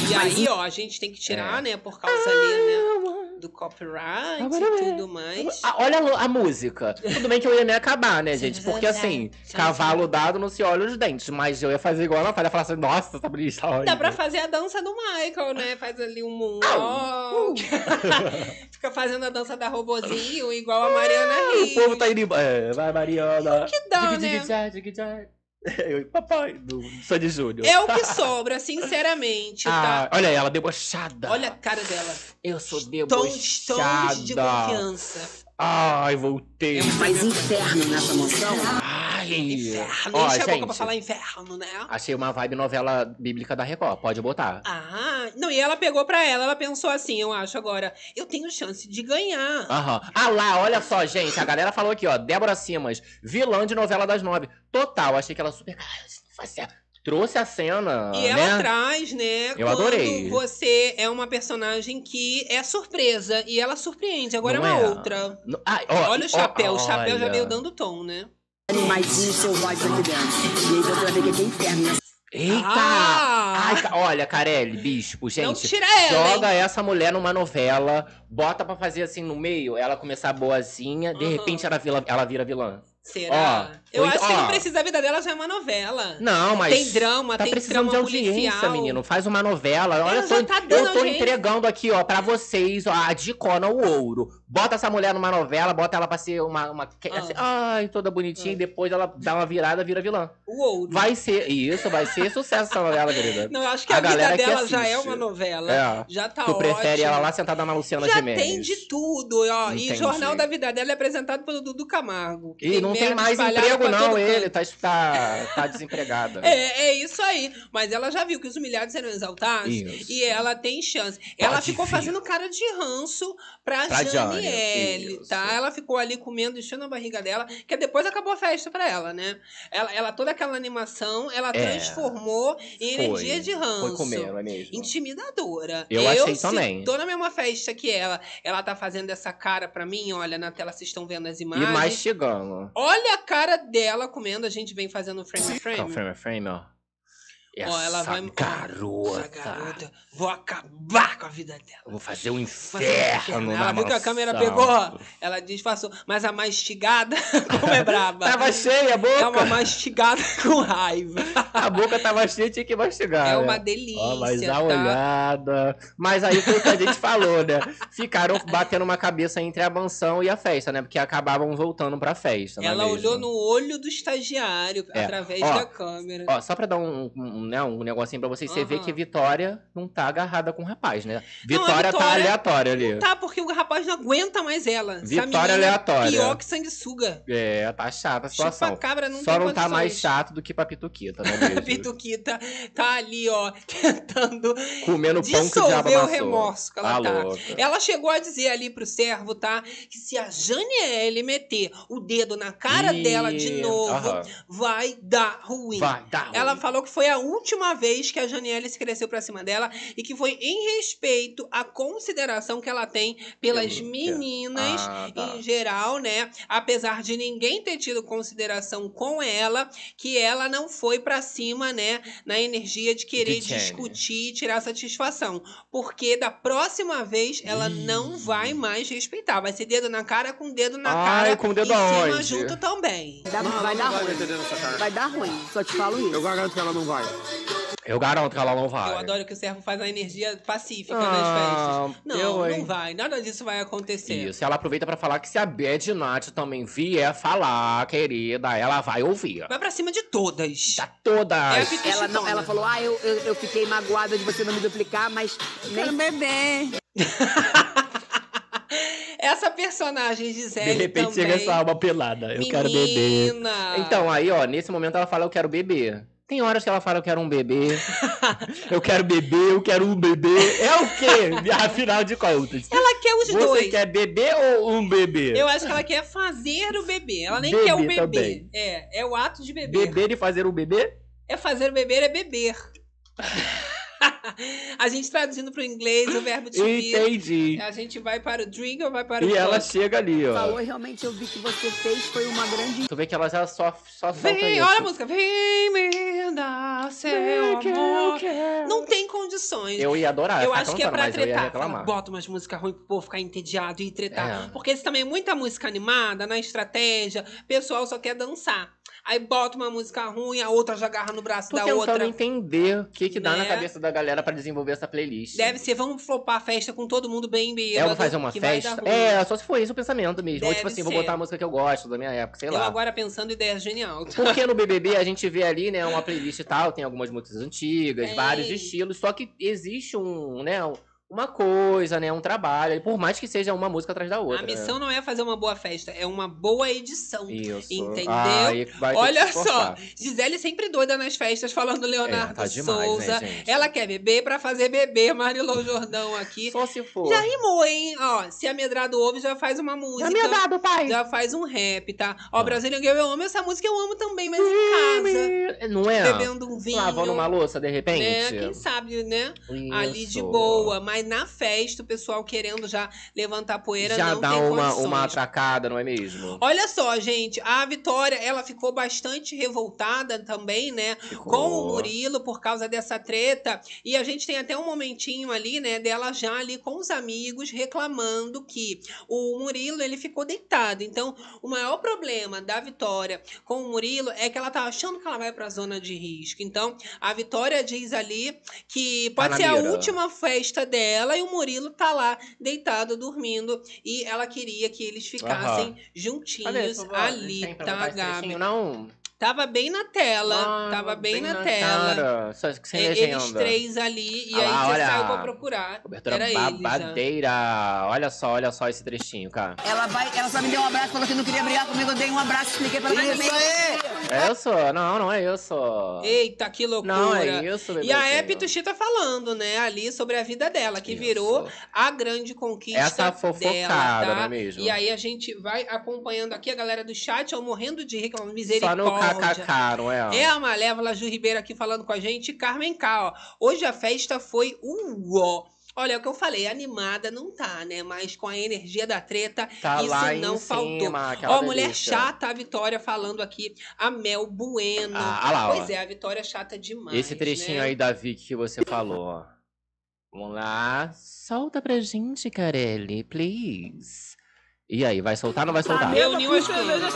E mas... aí, ó, a gente tem que tirar, é. né, por causa ah, ali, né, do copyright e tudo mais. Olha a, a música. Tudo bem que eu ia nem acabar, né, gente? Porque, assim, cavalo dado não se olha os dentes. Mas eu ia fazer igual a Natália, ia falar assim, nossa, essa brisa olha. Dá pra fazer a dança do Michael, né? Faz ali um mundo. Fica fazendo a dança da robozinho, igual a Mariana é, Rios. O povo tá indo... É, vai, Mariana. Que dá, né? Eu e papai, do Sandy Júnior. É o que sobra, sinceramente, ah, tá? Olha ela, debochada. Olha a cara dela. Eu sou debochada. Tons, tons de confiança. Ai, voltei. É um faz inferno nessa mansão. Ai, inferno. Ó, enche a boca pra falar inferno, né? Achei uma vibe novela bíblica da Record, pode botar. Ah, não, e ela pegou pra ela, ela pensou assim, eu acho agora, eu tenho chance de ganhar. Aham. Ah lá, olha só, gente, a galera falou aqui, ó, Débora Simas, vilã de novela das nove. Total, achei que ela super... Ah, isso não faz certo. Trouxe a cena, e né? ela traz, né? Eu adorei. Quando você é uma personagem que é surpresa. E ela surpreende. Agora Não é uma é. outra. Não, ai, ó, olha o chapéu. Ó, o chapéu olha. já veio dando tom, né? Animaizinho selvagem aqui dentro. E aí você vai ver que é bem inferno, né? Eita! Ah! Ai, olha, Carelli, bispo, gente, não tira ela, joga hein? essa mulher numa novela, bota pra fazer assim no meio, ela começar boazinha, uhum. de repente ela vira, ela vira vilã. Será? Ó, eu acho ó. que não precisa, a vida dela já é uma novela. Não, mas... Tem drama, tá tem precisando drama de audiência, policial. menino. Faz uma novela. Olha, eu tô, tá eu tô entregando aqui, ó, pra vocês, ó, a dicona, o ouro. Bota essa mulher numa novela, bota ela pra ser uma... uma ah. assim, ai, toda bonitinha. Ah. E depois ela dá uma virada, vira vilã. O ouro. Vai ser, isso, vai ser sucesso essa novela, querida. Não, eu acho que a, a vida dela já é uma novela. É. Já tá tu ótimo. Tu prefere ela lá sentada na Luciana já Gimenez. Já tem de tudo, ó. Entendi. E o Jornal da Vida dela é apresentado pelo Dudu Camargo. Que e não tem mais emprego não, ele tá, tá, tá desempregada. É, é isso aí. Mas ela já viu que os humilhados serão exaltados isso. e ela tem chance. Pode ela ficou vir. fazendo cara de ranço pra, pra Janielle, tá? Ela ficou ali comendo, enchendo a barriga dela, que depois acabou a festa pra ela, né? Ela, ela toda aquela animação, ela é, transformou em foi, energia de ranço. Foi comer, não é mesmo? Intimidadora. Eu, eu achei também. Tô na mesma festa que ela. Ela tá fazendo essa cara pra mim, olha, na tela vocês estão vendo as imagens. E mastigando. Olha a cara dela comendo, a gente vem fazendo frame a frame. Frame a frame, ó. Essa ó, ela vai... garota. Essa garota. Vou acabar com a vida dela. Vou fazer um inferno. Ela viu que a câmera pegou, ó. Ela disfarçou. Mas a mastigada, como é braba. Tava cheia a boca. É uma mastigada com raiva. A boca tava cheia, tinha que mastigar. É né? uma delícia. Ó, mas dá tá? uma olhada. Mas aí foi o que a gente falou, né? Ficaram batendo uma cabeça entre a mansão e a festa, né? Porque acabavam voltando pra festa. Ela olhou no olho do estagiário é. através ó, da câmera. Ó, só pra dar um. um Né, um negocinho pra vocês, uhum. você vê que Vitória não tá agarrada com o rapaz, né? Vitória, não, Vitória tá aleatória ali. Tá, porque o rapaz não aguenta mais ela. Vitória aleatória. Pior que sanguessuga. É, tá chata a situação. Chupa cabra não Só tem não condições. Tá mais chato do que pra Pituquita, né? Pituquita tá ali, ó, tentando comendo pão que o diabo amassou. O remorso que ela tá. tá. Ela chegou a dizer ali pro servo, tá? Que se a Janielle meter o dedo na cara e... dela de novo, uhum. vai dar ruim. Vai dar ruim. Ela falou que foi a única última vez que a Janielle se cresceu pra cima dela e que foi em respeito à consideração que ela tem pelas meninas ah, tá. em geral, né? Apesar de ninguém ter tido consideração com ela, que ela não foi pra cima, né? Na energia de querer de discutir e tirar satisfação. Porque da próxima vez ela Ih. não vai mais respeitar. Vai ser dedo na cara com dedo na Ai, cara com dedo e aonde? cima junto também. Não, não, vai, não dar vai, vai, dar vai dar ruim. Só te falo isso. Eu garanto que ela não vai. Eu garanto que ela não vai. Eu adoro que o Servo faz a energia pacífica ah, nas festas. Não, eu, não vai. Nada disso vai acontecer. Isso, ela aproveita pra falar que se a Bedinati também vier falar, querida, ela vai ouvir. Vai pra cima de todas. Da todas. É ela, não, ela falou, ah, eu, eu, eu fiquei magoada de você não me duplicar, mas... Eu nem... quero beber. Essa personagem, Gyselle, de repente também... chega essa alma pelada. Eu Menina. quero beber. Então, aí, ó, nesse momento ela fala, eu quero beber. Tem horas que ela fala, eu quero um bebê, eu quero beber, eu quero um bebê. É o quê? Afinal de contas. Ela quer os Você dois. Você quer beber ou um bebê? Eu acho que ela quer fazer o bebê. Ela nem bebê quer o bebê. Também. É, é o ato de beber. Beber e fazer o bebê? É fazer o bebê, é beber. A gente traduzindo pro inglês o verbo to be. Entendi. A gente vai para o drink ou vai para o E ela coque. chega ali, ó. Falou, realmente eu vi que você fez, foi uma grande... Tu vê que ela já só, só solta Vem, isso. olha a música. Vem, me dá seu Vem, amor. Que eu quero. Não tem condições. Eu ia adorar. Eu acho que é pra tretar. Fala, bota umas músicas ruins pro povo ficar entediado e tretar. É. Porque isso também é muita música animada, na estratégia. O pessoal só quer dançar. Aí bota uma música ruim, a outra já agarra no braço Tô da outra. Tô tentando entender o que que dá né? na cabeça da galera pra desenvolver essa playlist. Deve ser, vamos flopar a festa com todo mundo bem bêbado. É, vou fazer uma festa? É, só se for esse o pensamento mesmo. Ou tipo assim, ser. vou botar a música que eu gosto, da minha época, sei eu lá. Eu agora pensando ideia genial. Porque no B B B a gente vê ali, né, uma playlist e tal, tem algumas músicas antigas, é. vários estilos. Só que existe um, né... Um, Uma coisa, né? Um trabalho. E por mais que seja uma música atrás da outra. A missão né? não é fazer uma boa festa, é uma boa edição. Isso. Entendeu? Ah, vai Olha só, Gyselle sempre doida nas festas, falando Leonardo é, tá demais, Souza. Né, ela quer beber pra fazer beber. Marilô Jordão aqui. Só se for. Já rimou, hein? Ó, se a Medrado ouve, já faz uma música. A Medrado, pai. Já faz um rap, tá? Ó, ah. Brasília, eu amo essa música, eu amo também, mas em casa. Não é? Bebendo um vinho. Lavando uma louça, de repente. É, quem sabe, né? Isso. Ali de boa, mas na festa, o pessoal querendo já levantar poeira, já não dá tem uma, uma atracada, não é mesmo? Olha só, gente, a Vitória, ela ficou bastante revoltada também, né? Ficou. Com o Murilo, por causa dessa treta. E a gente tem até um momentinho ali, né? Dela já ali com os amigos, reclamando que o Murilo, ele ficou deitado. Então, o maior problema da Vitória com o Murilo é que ela tá achando que ela vai pra zona de risco. Então, a Vitória diz ali que pode ser a última festa dela. Ela e o Murilo tá lá, deitado, dormindo. E ela queria que eles ficassem uhum. juntinhos Valeu, ali, tá, Gabi? Não. Tava bem na tela, ah, tava bem, bem na, na tela. Cara. Só que sem legenda. Eles três ali, e ah, aí você saiu pra procurar. Cobertura Era babadeira. Eles, olha só, olha só esse trechinho, cara. Ela, vai, ela só me deu um abraço, falou que não queria brigar comigo, eu dei um abraço, expliquei pra ela. Isso aí! Eu sou, não, não é eu sou. Eita, que loucura. Não é isso, bebê. E a Pituquita tá falando, né, ali sobre a vida dela, que isso. virou a grande conquista Essa fofocada, dela, tá? não é mesmo? E aí a gente vai acompanhando aqui a galera do chat, eu morrendo de reclamar, misericórdia. K K K, não é? É a Malévola, Ju Ribeiro aqui falando com a gente. Carmen K, ó. Hoje a festa foi um ó. Olha, é o que eu falei, animada não tá, né? Mas com a energia da treta, tá isso lá não em faltou. Cima, ó, mulher delícia. chata, a Vitória falando aqui, a Mel Bueno. Ah, ah lá, pois ó. é, a Vitória é chata demais. Esse trechinho né? aí da Vicky que você falou, ó. Vamos lá. Solta pra gente, Carelli, please. E aí, vai soltar ou não vai soltar? Reuniu as planas.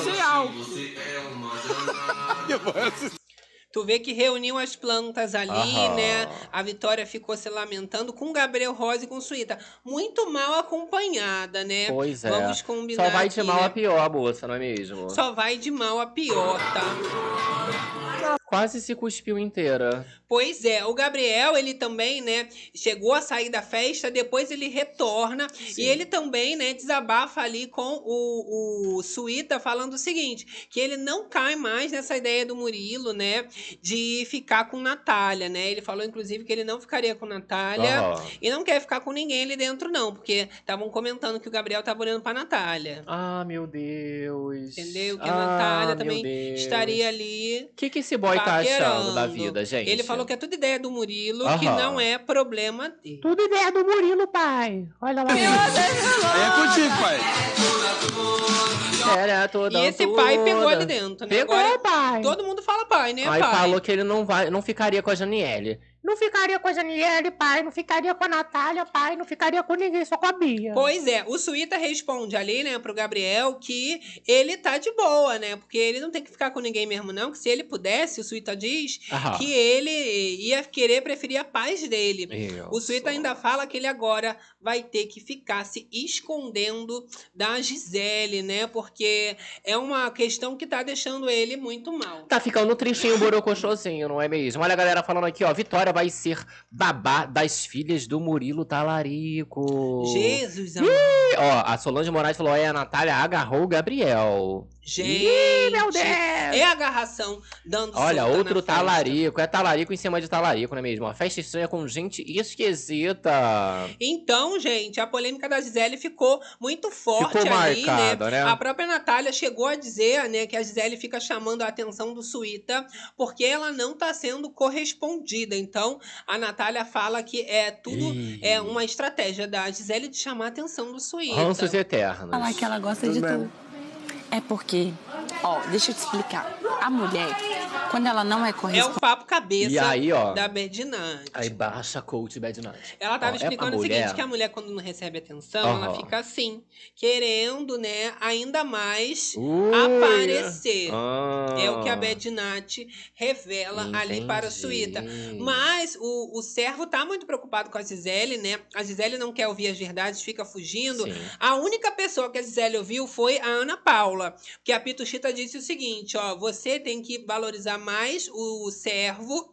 Tu vê que reuniu as plantas ali, Aham. né? A Vitória ficou se lamentando com o Gabriel Rosa e com Suíta. Muito mal acompanhada, né? Pois é. Vamos combinar Só vai de aqui, mal né? a pior, moça, não é mesmo? Só vai de mal a pior, tá? Quase se cuspiu inteira. Pois é, o Gabriel, ele também, né, chegou a sair da festa, depois ele retorna. Sim. E ele também, né, desabafa ali com o, o Suíta, falando o seguinte, que ele não cai mais nessa ideia do Murilo, né, de ficar com Natália, né. Ele falou, inclusive, que ele não ficaria com Natália uhum. e não quer ficar com ninguém ali dentro, não, porque estavam comentando que o Gabriel estava olhando pra Natália. Ah, meu Deus. Entendeu? Que ah, a Natália também Deus. estaria ali. O que, que esse boy tá achando da vida, gente? Ele falou falou que é tudo ideia do Murilo, Aham. que não é problema dele. Tudo ideia do Murilo, pai. Olha lá. É contigo, pai. Era toda e esse toda. Pai pegou ali dentro, né? Pegou, Agora, pai. Todo mundo fala pai, né, pai? Aí falou que ele não, vai, não ficaria com a Janielle. Não ficaria com a Janielle, pai. Não ficaria com a Natália, pai. Não ficaria com ninguém, só com a Bia. Pois é. O Suíta responde ali, né, pro Gabriel, que ele tá de boa, né? Porque ele não tem que ficar com ninguém mesmo, não. Que se ele pudesse, o Suíta diz Aham. que ele ia querer preferir a paz dele. Eu o Suíta sou... ainda fala que ele agora vai ter que ficar se escondendo da Gyselle, né? Porque é uma questão que tá deixando ele muito mal. Tá ficando tristinho, borocochôzinho, não é mesmo? Olha a galera falando aqui, ó. Vitória vai ser babá das filhas do Murilo Talarico. Jesus, amor. Ih, ó, a Solange Moraes falou, é, a Natália agarrou o Gabriel. Gente, Ih, meu Deus. É agarração dando Olha, outro talarico. É talarico em cima de talarico, não é mesmo? Uma festa estranha com gente esquisita. Então, gente, a polêmica da Gyselle ficou muito forte ficou ali, marcada, né? né? A própria Natália chegou a dizer, né, que a Gyselle fica chamando a atenção do Suíta porque ela não tá sendo correspondida. Então, a Natália fala que é tudo Ih. é uma estratégia da Gyselle de chamar a atenção do Suíta. Ranços eternos. Falar que ela gosta tudo de bem. tudo. É porque, ó, deixa eu te explicar. A mulher, quando ela não é correspondida... É o papo cabeça e aí, ó, da Bedinati. Aí baixa a coach Bedinati. Ela tava ó, explicando é o mulher. seguinte, que a mulher, quando não recebe atenção, uhum. ela fica assim, querendo, né, ainda mais Ui. aparecer. Ah. É o que a Bedinati revela Entendi. ali para a Suíta. Mas o, o Servo tá muito preocupado com a Gyselle, né? A Gyselle não quer ouvir as verdades, fica fugindo. Sim. A única pessoa que a Gyselle ouviu foi a Ana Paula. Porque a Pituquita disse o seguinte, ó, você tem que valorizar mais o servo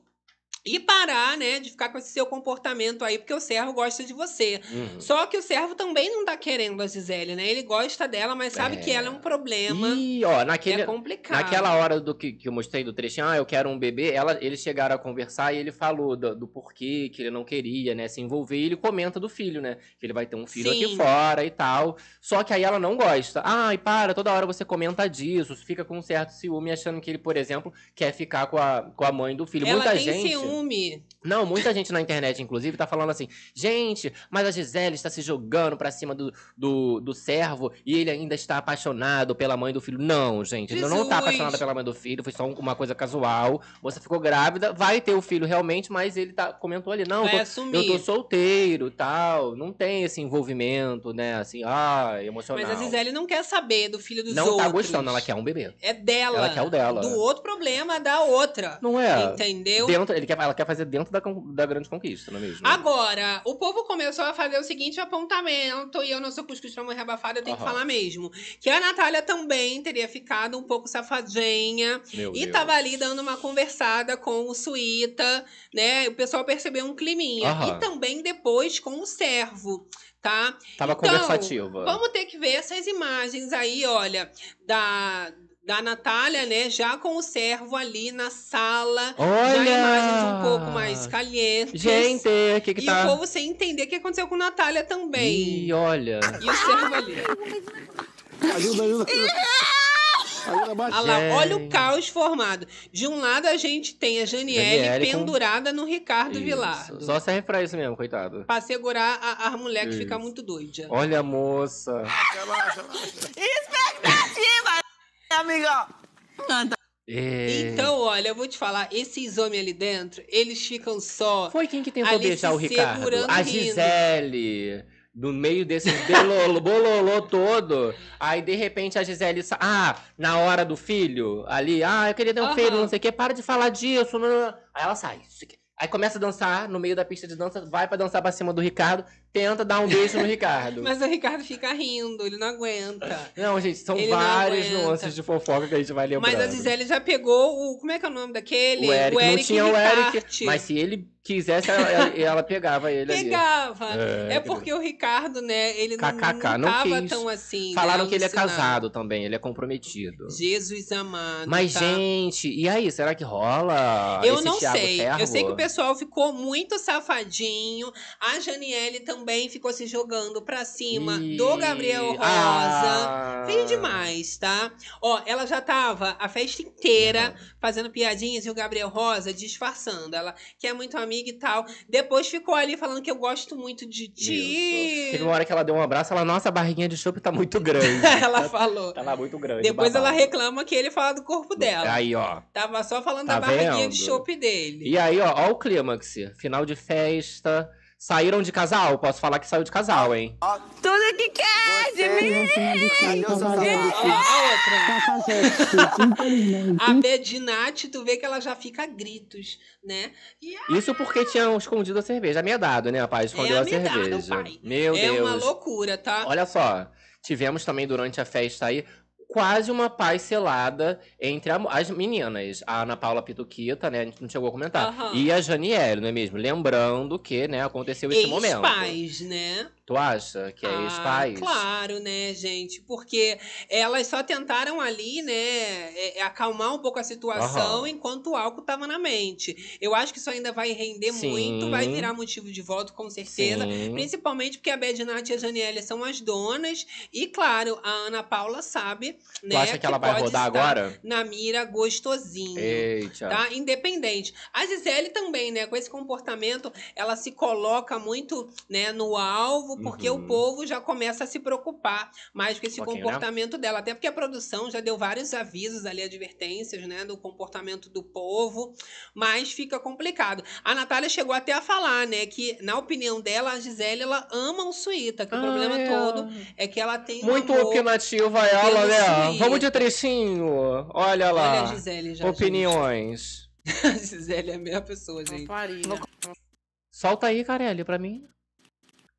e parar, né, de ficar com esse seu comportamento aí, porque o servo gosta de você. Uhum. Só que o servo também não tá querendo a Gyselle, né? Ele gosta dela, mas sabe é. que ela é um problema. E, ó, naquele, é complicado. Naquela hora do que, que eu mostrei do trechinho, ah, eu quero um bebê, ela, eles chegaram a conversar e ele falou do, do porquê que ele não queria, né, se envolver. E ele comenta do filho, né? Que ele vai ter um filho Sim. aqui fora e tal. Só que aí ela não gosta. Ai, para, toda hora você comenta disso, fica com um certo ciúme, achando que ele, por exemplo, quer ficar com a, com a mãe do filho. Ela Muita gente... Ciúme. Não, muita gente na internet, inclusive, tá falando assim, gente, mas a Gyselle está se jogando pra cima do, do, do servo e ele ainda está apaixonado pela mãe do filho. Não, gente, Jesus. não tá apaixonada pela mãe do filho, foi só uma coisa casual. Você ficou grávida, vai ter o filho realmente, mas ele tá, comentou ali, não, tô, eu tô solteiro e tal, não tem esse envolvimento, né, assim, ah, emocional. Mas a Gyselle não quer saber do filho dos não outros. Não tá gostando, ela quer um bebê. É dela. Ela quer o dela. Do outro problema, da outra. Não é? Entendeu? Dentro, ele quer Ela quer fazer dentro da, da Grande Conquista, não é mesmo? Agora, o povo começou a fazer o seguinte apontamento, e eu não sou cuscuz pra morrer abafada, eu tenho uhum. que falar mesmo. Que a Natália também teria ficado um pouco safadinha Meu e Deus. tava ali dando uma conversada com o Suíta, né? O pessoal percebeu um climinha. Uhum. E também depois com o Servo. Tá? Tava então, conversativa. Vamos ter que ver essas imagens aí, olha, da... Da Natália, né? Já com o servo ali na sala. Olha! Já imagens um pouco mais calientes. Gente, o que que e tá... E o povo sem entender o que aconteceu com a Natália também. E olha... E o servo ali. Ajuda, ajuda. Lá, olha o caos formado. De um lado, a gente tem a Janielle, Janielle pendurada com... no Ricardo isso. Vilardo. Só serve pra isso mesmo, coitado. Pra segurar a, a mulher isso. que fica muito doida. Olha a moça. Expectativa! Amiga! É. Então, olha, eu vou te falar, esses homens ali dentro, eles ficam só... Foi quem que tentou deixar o Ricardo? A Gyselle... Rindo. No meio desse bololô, bololô todo, aí de repente a Gyselle, ah, na hora do filho, ali, ah, eu queria ter um uhum. filho, não sei o que, para de falar disso, não, não. Aí ela sai, isso aqui. Aí começa a dançar no meio da pista de dança, vai pra dançar pra cima do Ricardo, tenta dar um beijo no Ricardo. Mas o Ricardo fica rindo, ele não aguenta. Não, gente, são ele várias nuances de fofoca que a gente vai lembrando. Mas a Gyselle já pegou o... Como é que é o nome daquele? O Eric, o Eric não tinha o Eric, mas se ele... quisesse, ela, ela pegava ele Pegava. Ali. É, é porque o Ricardo, né, ele não, não tava não tão assim. Falaram, né, que ele é casado também, ele é comprometido. Jesus amado, Mas, tá? gente, e aí, será que rola Eu não Thiago sei. Servo? Eu sei que o pessoal ficou muito safadinho. A Janielle também também ficou se jogando pra cima e... do Gabriel Rosa. Ah. Feio demais, tá? Ó, ela já tava a festa inteira uhum. fazendo piadinhas e o Gabriel Rosa disfarçando. Ela que é muito amiga e tal. Depois ficou ali falando que eu gosto muito de ti. Teve uma hora que ela deu um abraço, ela, nossa, a barriguinha de chope tá muito grande. Ela falou. Tá lá muito grande. Depois ela reclama que ele fala do corpo dela. Aí, ó. Tava só falando tá da barriguinha vendo? De chope dele. E aí, ó, ó o clímax. Final de festa. Saíram de casal? Posso falar que saiu de casal, hein? Tudo que quer de mim! A Bedinati, tu vê que ela já fica a gritos, né? E, isso porque tinham escondido a cerveja. É medado, né, pai? Escondeu é a medado, cerveja. Pai. Meu é Deus. É uma loucura, tá? Olha só. Tivemos também durante a festa aí quase uma paz selada entre a, as meninas. A Ana Paula Pituquita, né? A gente não chegou a comentar. Uhum. E a Janielle, não é mesmo? Lembrando que, né, aconteceu esse momento. Ex-pais, né? Tu acha que é ah, ex-pais? Claro, né, gente? Porque elas só tentaram ali, né, acalmar um pouco a situação uhum. enquanto o álcool tava na mente. Eu acho que isso ainda vai render Sim. muito, vai virar motivo de voto, com certeza. Sim. Principalmente porque a Bedinati e a Janielle são as donas. E, claro, a Ana Paula sabe... Tu né, acha que, que ela vai rodar agora? Na mira gostosinho. Eita. Tá? Independente. A Gyselle também, né? Com esse comportamento, ela se coloca muito, né, no alvo, porque uhum. o povo já começa a se preocupar mais com esse okay, comportamento né? dela. Até porque a produção já deu vários avisos ali, advertências, né? Do comportamento do povo. Mas fica complicado. A Natália chegou até a falar, né? Que, na opinião dela, a Gyselle, ela ama o Suíta. Que ah, o problema é. todo é que ela tem... Muito opinativa ela, né? Suíta. Vamos de trechinho. Olha lá. Olha a Gyselle já, opiniões. A Gyselle é a mesma pessoa, gente. Não, solta aí, Carelli, pra mim.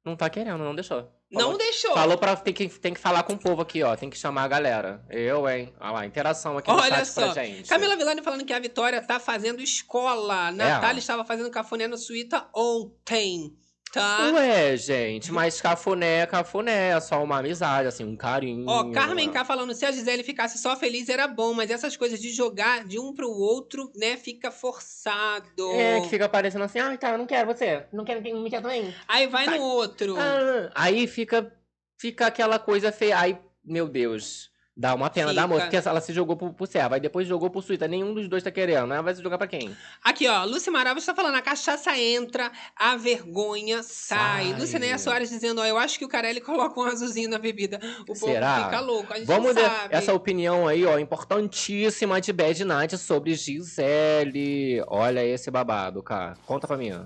Não tá querendo, não deixou. Falou, não deixou. Falou pra... Tem que, tem que falar com o povo aqui, ó. Tem que chamar a galera. Eu, hein. Olha lá, interação aqui Olha no chat só. Pra gente. Camila Villani falando que a Vitória tá fazendo escola. É. Natália estava fazendo cafuné no Suíta ontem. Tá. Ué, gente, mas cafuné, cafuné, é só uma amizade, assim, um carinho. Ó, Carmen K falando, se a Gyselle ficasse só feliz era bom, mas essas coisas de jogar de um pro outro, né, fica forçado. É, que fica parecendo assim, ai, tá, eu não quero você, não quero que me quer também. Aí vai tá. no outro. Ah, aí fica, fica aquela coisa feia, ai, meu Deus. Dá uma pena, Fica. dá amor, porque ela se jogou pro, pro Servo, aí depois jogou pro Suíta. Nenhum dos dois tá querendo, né? Vai se jogar pra quem? Aqui, ó, Lucy Maravilha tá falando, a cachaça entra, a vergonha sai. sai. Lucineia Soares dizendo, ó, eu acho que o Carelli coloca um azulzinho na bebida. O Será? povo fica louco, a gente Vamos não sabe. Essa opinião aí, ó, importantíssima de Bedinati sobre Gyselle. Olha esse babado, cara. Conta pra mim, ó.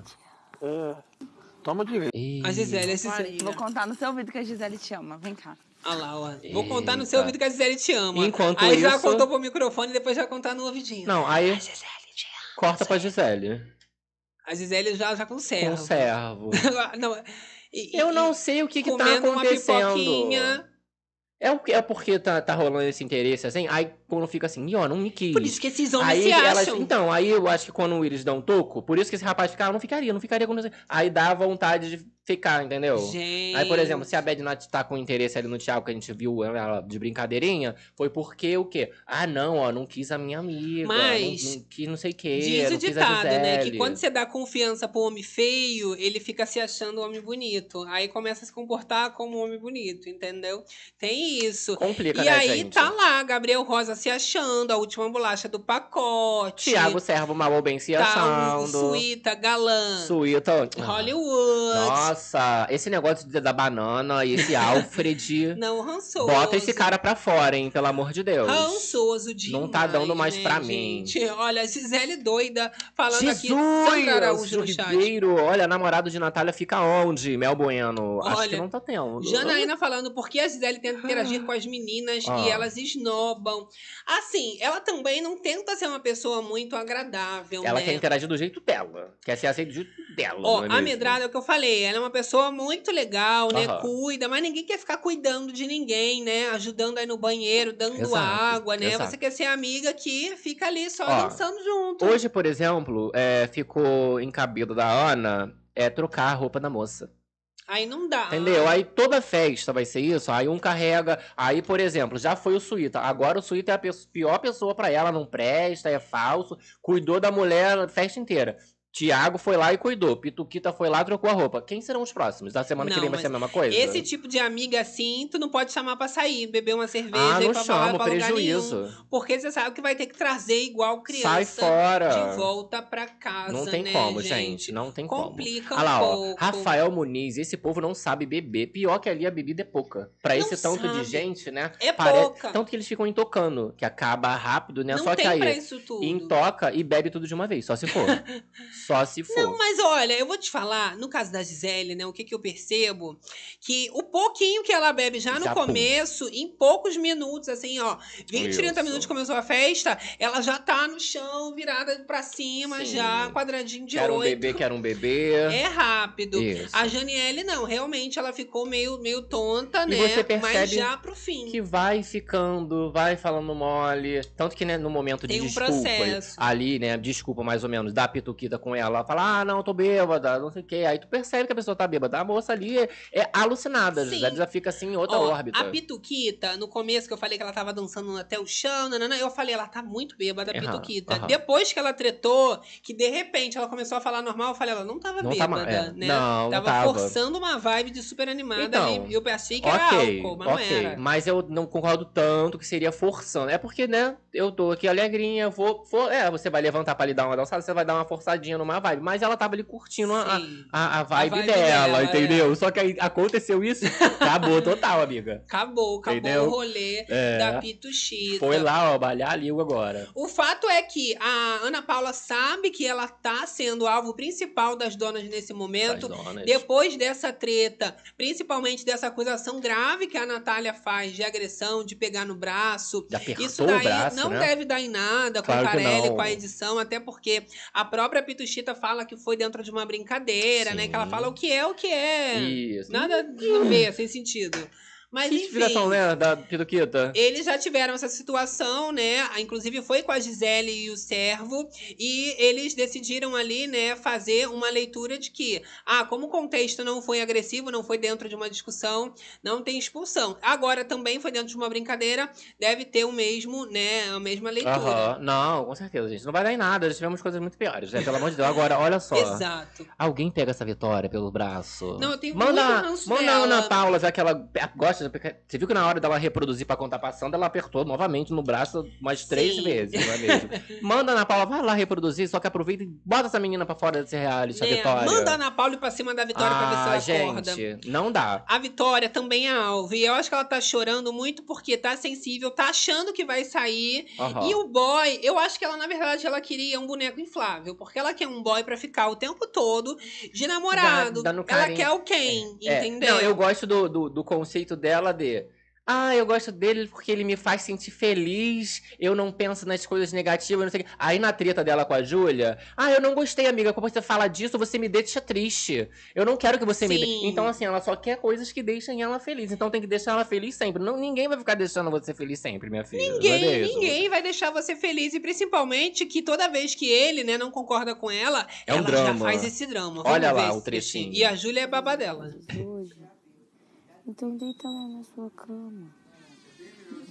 Uh, toma de vez. A Gyselle, é sincera. Vou contar no seu vídeo que a Gyselle te ama, vem cá. Olha lá, ó. Vou Eita. contar no seu ouvido que a Gyselle te ama. Enquanto aí isso... já contou pro microfone e depois já contar no ouvidinho. Não, aí... A Gyselle te ama. Corta pra Gyselle. A Gyselle já, já conserva. Conservo. não, e, Eu e, não sei o que que tá acontecendo. Comendo uma pipoquinha... É, o que, é porque tá, tá rolando esse interesse, assim, aí quando fica assim, ó, não me quis. Por isso que esses homens aí, se elas, acham. Então, aí eu acho que quando eles dão um toco, por isso que esse rapaz fica, ah, não ficaria, não ficaria com... Aí dá vontade de ficar, entendeu? Gente. Aí, por exemplo, se a Bedinati tá com interesse ali no Thiago, que a gente viu ela de brincadeirinha, foi porque o quê? Ah, não, ó, não quis a minha amiga, Mas, não, não quis não sei o quê, diz o ditado, né, que quando você dá confiança pro homem feio, ele fica se achando um homem bonito. Aí começa a se comportar como um homem bonito, entendeu? Tem Isso. Complica, e né, aí gente? Tá lá, Gabriel Rosa se achando, a última bolacha do pacote. Thiago Servo mal ou bem se tá achando. Suíta, galã. Suíta. Hollywood. Nossa, esse negócio da banana e esse Alfred. Não, rançoso. Bota esse cara pra fora, hein, pelo amor de Deus. Rançoso demais. Não tá dando mais né, pra gente? mim. Olha, a Gyselle doida falando Jesus, aqui. Sandra Araújo no chat. Olha, namorado de Natália fica onde? Mel Bueno. Olha, acho que não tá tendo. Janaína falando, por que a Gyselle tenta interagir com as meninas ah. e elas esnobam. Assim, ela também não tenta ser uma pessoa muito agradável, Ela né? quer interagir do jeito dela. Quer ser aceita do jeito dela. Ó, é a Medrado é o que eu falei. Ela é uma pessoa muito legal, né? Uhum. Cuida, mas ninguém quer ficar cuidando de ninguém, né? Ajudando aí no banheiro, dando Exato. água, né? Exato. Você quer ser a amiga que fica ali só Ó, dançando junto. Hoje, por exemplo, é, ficou encabido da Ana é, trocar a roupa da moça. Aí não dá. Entendeu? Aí toda festa vai ser isso. Aí um carrega. Aí, por exemplo, já foi o Suíta. Agora o Suíta é a pior pessoa pra ela. Não presta, é falso. Cuidou da mulher a festa inteira. Tiago foi lá e cuidou. Pituquita foi lá e trocou a roupa. Quem serão os próximos? Da semana não, que vem vai ser a mesma coisa? Esse tipo de amiga assim, tu não pode chamar pra sair, beber uma cerveja ah, e pra falar pra prejuízo. Lugar nenhum. Porque você sabe que vai ter que trazer igual criança. Sai fora. De volta pra casa, Não tem né, como, gente? gente. Não tem Complica como. Complica um lá, pouco. Ó, Rafael Muniz, esse povo não sabe beber. Pior que ali a bebida é pouca. Pra não esse tanto sabe. de gente, né? É pare... pouca. Tanto que eles ficam intocando, que acaba rápido, né? Não Só tem que aí pra isso tudo. Intoca e bebe tudo de uma vez, só se for. Só se for. Não, mas olha, eu vou te falar, no caso da Gyselle, né, o que que eu percebo, que o pouquinho que ela bebe já, já no começo, pum. em poucos minutos, assim, ó, vinte, trinta minutos começou a festa, ela já tá no chão, virada pra cima, Sim. já, quadradinho de oito. Quer um bebê, quer um bebê. É rápido. Isso. A Janielle, não, realmente, ela ficou meio, meio tonta, e né, você percebe mas já pro fim. Que vai ficando, vai falando mole, tanto que, né, no momento de Tem um desculpas, processo. ali, né, desculpa mais ou menos, da Pituquita com ela, ela fala, ah, não, tô bêbada, não sei o quê. Aí tu percebe que a pessoa tá bêbada. A moça ali é, é alucinada, Sim. já fica assim em outra Ó, órbita. A Pituquita, no começo que eu falei que ela tava dançando até o chão, nanana, eu falei, ela tá muito bêbada, a Pituquita. Uhum. Depois que ela tretou, que de repente ela começou a falar normal, eu falei, ela não tava não bêbada, tá, é. né? Não, tava, tava forçando uma vibe de super animada então, e eu achei que okay, era álcool, mas okay. não era. Mas eu não concordo tanto que seria forçando. É porque, né, eu tô aqui alegrinha, vou, vou... É, você vai levantar pra lhe dar uma dançada, você vai dar uma forçadinha numa vibe. Mas ela tava ali curtindo a, a, a, vibe a vibe dela, dela entendeu? É. Só que aí aconteceu isso, acabou total, amiga. Acabou, acabou entendeu? o rolê é. da Pituquita. Foi lá, ó, balhar a língua agora. O fato é que a Ana Paula sabe que ela tá sendo o alvo principal das donas nesse momento. Donas. Depois dessa treta, principalmente dessa acusação grave que a Natália faz de agressão, de pegar no braço. Já apertou isso daí o braço, não né? deve dar em nada com claro a Carelli, com a edição, até porque a própria Pituquita fala que foi dentro de uma brincadeira, Sim. né? Que ela fala o que é, o que é. Isso. Nada a ver, sem sentido. Mas, que inspiração, enfim, né, da Pituquita? Eles já tiveram essa situação, né? Inclusive foi com a Gyselle e o Servo. E eles decidiram ali, né, fazer uma leitura de que, ah, como o contexto não foi agressivo, não foi dentro de uma discussão, não tem expulsão. Agora também foi dentro de uma brincadeira, deve ter o mesmo, né, a mesma leitura. Uhum. Não, com certeza, gente. Não vai dar em nada, já tivemos coisas muito piores, né? Pelo amor de Deus. Agora, olha só. Exato. Alguém pega essa Vitória pelo braço. Não, eu tenho muito ranço dela. Manda a Ana Paula, já que ela gosta. Você viu que na hora dela reproduzir pra contar passando, ela apertou novamente no braço umas três Sim. vezes, não é mesmo? Manda a Ana Paula, vai lá reproduzir, só que aproveita e bota essa menina pra fora desse reality, né? A Vitória. Manda a Ana Paula ir pra cima da Vitória ah, pra ver se ela gente, acorda. Gente, não dá. A Vitória também é alvo. E eu acho que ela tá chorando muito porque tá sensível, tá achando que vai sair. Uhum. E o boy, eu acho que ela, na verdade, ela queria um boneco inflável, porque ela quer um boy pra ficar o tempo todo de namorado. Dá, dá ela quer o quem, é. entendeu? Não, eu gosto do, do, do conceito dela. Ela de, ah, eu gosto dele porque ele me faz sentir feliz, eu não penso nas coisas negativas, não sei o que. Aí na treta dela com a Júlia, ah, eu não gostei, amiga, como você fala disso, você me deixa triste. Eu não quero que você Sim. me deixe. Então, assim, ela só quer coisas que deixem ela feliz. Então tem que deixar ela feliz sempre. Não, ninguém vai ficar deixando você feliz sempre, minha filha. Ninguém, ninguém vai deixar você feliz. E principalmente que toda vez que ele, né, não concorda com ela, é um ela drama. já faz esse drama. Vamos Olha lá o trechinho. E a Júlia é babá dela. Então deita lá na sua cama.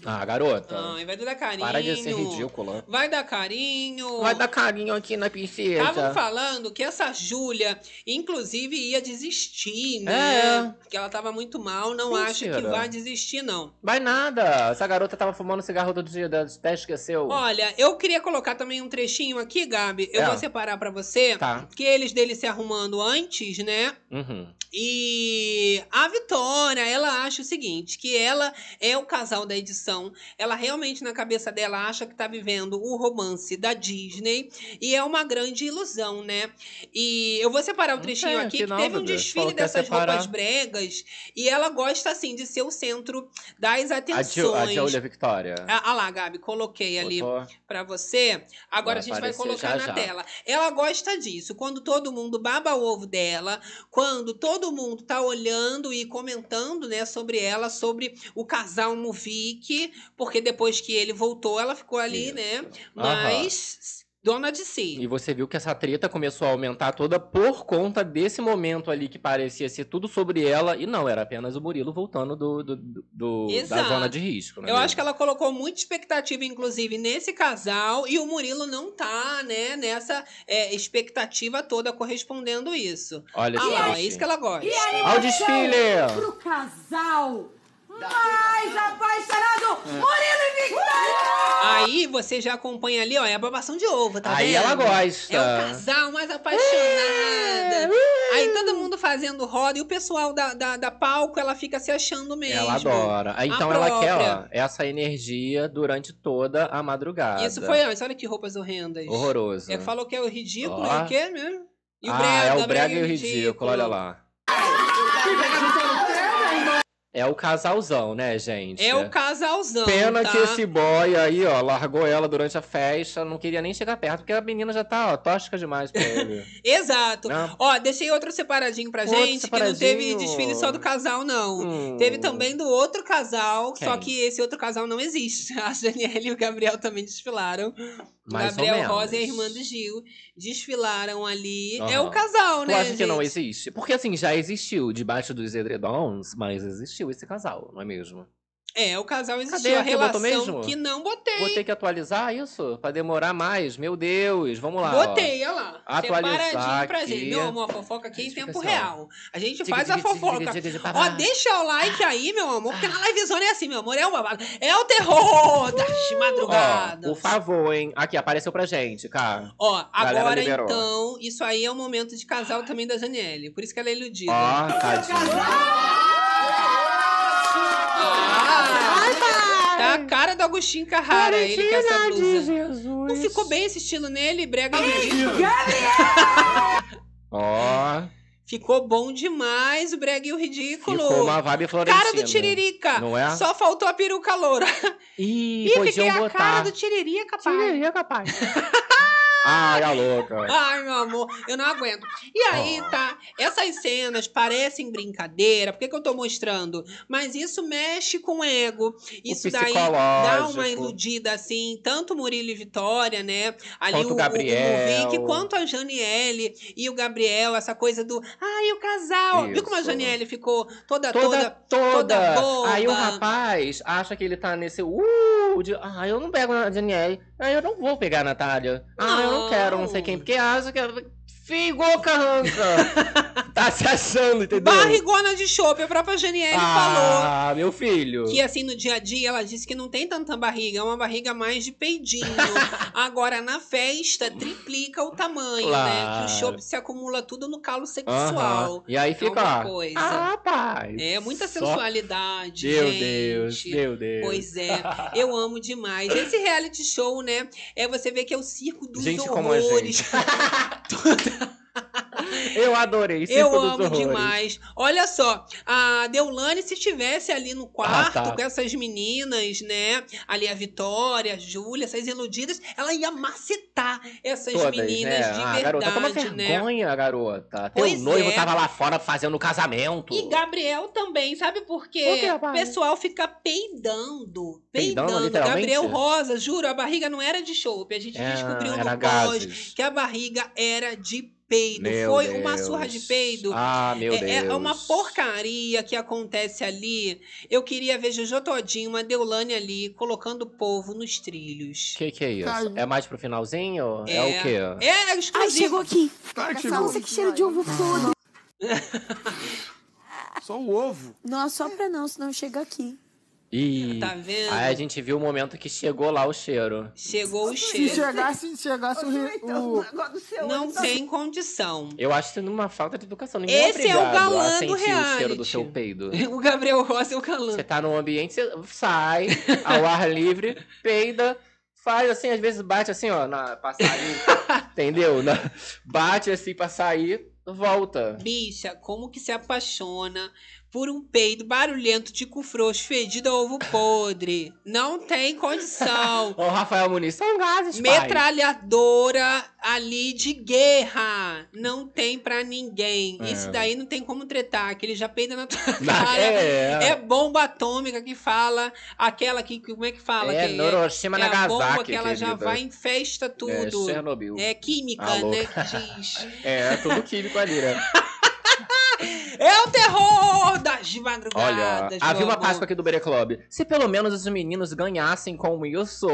Ah, garota. Ai, vai dar carinho. Para de ser ridícula. Vai dar carinho. Vai dar carinho aqui na princesa. Estavam falando que essa Júlia, inclusive, ia desistir, né? É. Que ela tava muito mal. Não acho que vai desistir, não. Vai nada. Essa garota tava fumando cigarro todo dia, até esqueceu. Olha, eu queria colocar também um trechinho aqui, Gabi. Eu é. vou separar pra você. Tá. Que eles dele se arrumando antes, né? Uhum. E a Vitória, ela acha o seguinte, que ela é o casal da edição, ela realmente na cabeça dela acha que tá vivendo o romance da Disney, e é uma grande ilusão, né? E eu vou separar o trechinho aqui, que teve um desfile dessas roupas bregas, e ela gosta, assim, de ser o centro das atenções. A Júlia Vitória. Ah lá, Gabi, coloquei ali pra você. Agora a gente vai colocar na tela. Ela gosta disso, quando todo mundo baba o ovo dela, quando todo Todo mundo tá olhando e comentando, né, sobre ela, sobre o casal Muvic, porque depois que ele voltou, ela ficou ali, Isso. né? Mas... Aham. dona de si. E você viu que essa treta começou a aumentar toda por conta desse momento ali que parecia ser tudo sobre ela. E não, era apenas o Murilo voltando do, do, do, da zona de risco. Né? Eu acho que ela colocou muita expectativa, inclusive, nesse casal. E o Murilo não tá, né, nessa é, expectativa toda correspondendo isso. Olha só. Ah, é isso que ela gosta. E ao desfile! Pro casal mais apaixonado, é. Murilo e Vitória! Aí você já acompanha ali, ó, é a babação de ovo, tá aí vendo? Aí ela gosta. É o casal mais apaixonada. Aí todo mundo fazendo roda e o pessoal da, da, da palco, ela fica se achando mesmo. Ela adora. Aí, então própria. Ela quer, ó, essa energia durante toda a madrugada. Isso foi antes, olha que roupas horrendas. Horroroso. É, falou que é o ridículo, ó. E o quê mesmo? E o ah, brega, é o brega, brega e o ridículo, ridículo. Olha lá. É o casalzão, né, gente? É o casalzão, Pena tá? que esse boy aí, ó, largou ela durante a festa, não queria nem chegar perto, porque a menina já tá, ó, tóxica demais pra ele. Exato. Não. Ó, deixei outro separadinho pra outro gente, separadinho. Que não teve desfile só do casal, não. Hum. Teve também do outro casal, Quem? Só que esse outro casal não existe. A Janielle e o Gabriel também desfilaram. Mais o Gabriel Rosa e a irmã do Gil desfilaram ali. Uhum. É o casal, tu né, acha gente? Que não existe? Porque, assim, já existiu debaixo dos edredons, mas existiu esse casal, não é mesmo? É, o casal existiu. Cadê a relação mesmo? Que não botei. Vou ter que atualizar isso? Pra demorar mais? Meu Deus, vamos lá. Botei, ó. Olha lá. Atualizar separadinho pra aqui. Gente. Meu amor, a fofoca aqui em tempo assim, real. A gente diga, faz diga, a fofoca. Diga, diga, diga, ó, deixa o like aí, meu amor, porque na livezona é assim, meu amor, é o babado. É o terror das madrugadas. Ó, por favor, hein. Aqui, apareceu pra gente, cara. Ó, agora então, isso aí é o momento de casal também da Janielle. Por isso que ela é iludida. Ó, tadinha. Tá a cara do Agostinho Carrara, ele com essa blusa. Não ficou bem esse estilo nele, brega ridículo. Ó. Ficou bom demais o brega e o ridículo. Ficou uma vibe florentina. Cara do Tiririca. Não é? Só faltou a peruca loura. Ih, Ih fiquei a botar. Cara do Tiririca, pai. Tiririca, pai. Ai, a louca. Ai, meu amor, eu não aguento. E aí, tá, essas cenas parecem brincadeira, por que que eu tô mostrando? Mas isso mexe com o ego. Isso o daí dá uma iludida, assim, tanto Murilo e Vitória, né? Ali quanto o, o Gabriel. O Vic, quanto a Janielle e o Gabriel, essa coisa do, ai, o casal. Isso. Viu como a Janielle ficou toda, toda, toda, toda, toda boba. Aí o rapaz acha que ele tá nesse, uh, de, ah, eu não pego a Janielle, ah, eu não vou pegar a Natália. Ah, eu não quero, não sei quem, porque acha que figou carranca. Tá se achando, entendeu? Barrigona de chope, a própria Janielle falou. Ah, meu filho. Que assim, no dia a dia, ela disse que não tem tanta barriga, é uma barriga mais de peidinho. Agora, na festa, triplica o tamanho, claro. Né? Que o chope se acumula tudo no calo sexual. Uh-huh. E aí fica, ah, rapaz. É, muita só... sensualidade, meu gente. Deus, meu Deus. Pois é, eu amo demais. Esse reality show, né, é você ver que é o circo dos gente horrores. Como a gente. Eu adorei. Eu amo demais. Olha só, a Deolane, se estivesse ali no quarto ah, tá. com essas meninas, né? Ali a Vitória, a Júlia, essas iludidas, ela ia macetar essas todas, meninas né? de ah, verdade, garota, toma vergonha, né? Garota. Teu pois noivo é. Tava lá fora fazendo casamento. E Gabriel também, sabe por quê? O pessoal fica peidando. Peidando, peidando Gabriel Rosa, juro, a barriga não era de chope. A gente é, descobriu no pós que a barriga era de peido, meu foi Deus. Uma surra de peido. Ah, meu é, Deus. É uma porcaria que acontece ali. Eu queria ver Jojo Todynho, uma Deolane ali, colocando o povo nos trilhos. Que que é isso? Ai. É mais pro finalzinho? É, é o quê? É exclusivo. Ai, chegou aqui. Ai, chegou. Nossa, que cheiro de ovo todo. Só o ovo. Não, só pra não, senão chega aqui. E tá vendo? Aí a gente viu o momento que chegou lá o cheiro. Chegou o cheiro. Se chegasse, se chegasse o... o... Não tem condição. Eu acho que numa falta de educação. Ninguém é obrigado a sentir o galã do reality. O cheiro do seu peido. O Gabriel Rosa é o galã. Você tá num ambiente, você sai ao ar livre, peida, faz assim, às vezes bate assim, ó, na, pra sair, entendeu? Na, bate assim pra sair, volta. Bicha, como que se apaixona... por um peido barulhento de cu frouxo fedido a ovo podre. Não tem condição. Ô, Rafael Muniz, são gases, pai. Metralhadora ali de guerra. Não tem pra ninguém. É. Isso daí não tem como tretar, que ele já peida na tua cara. É, é. É bomba atômica que fala, aquela que, como é que fala? É, que Hiroshima, é, é Nagasaki, bomba que ela querida. Já vai em festa tudo. É, Chernobyl. É química, alô, né, que diz. É, é tudo químico ali, né? É o terror das madrugadas. Olha, havia uma Páscoa aqui do Bere Club. Se pelo menos os meninos ganhassem com isso.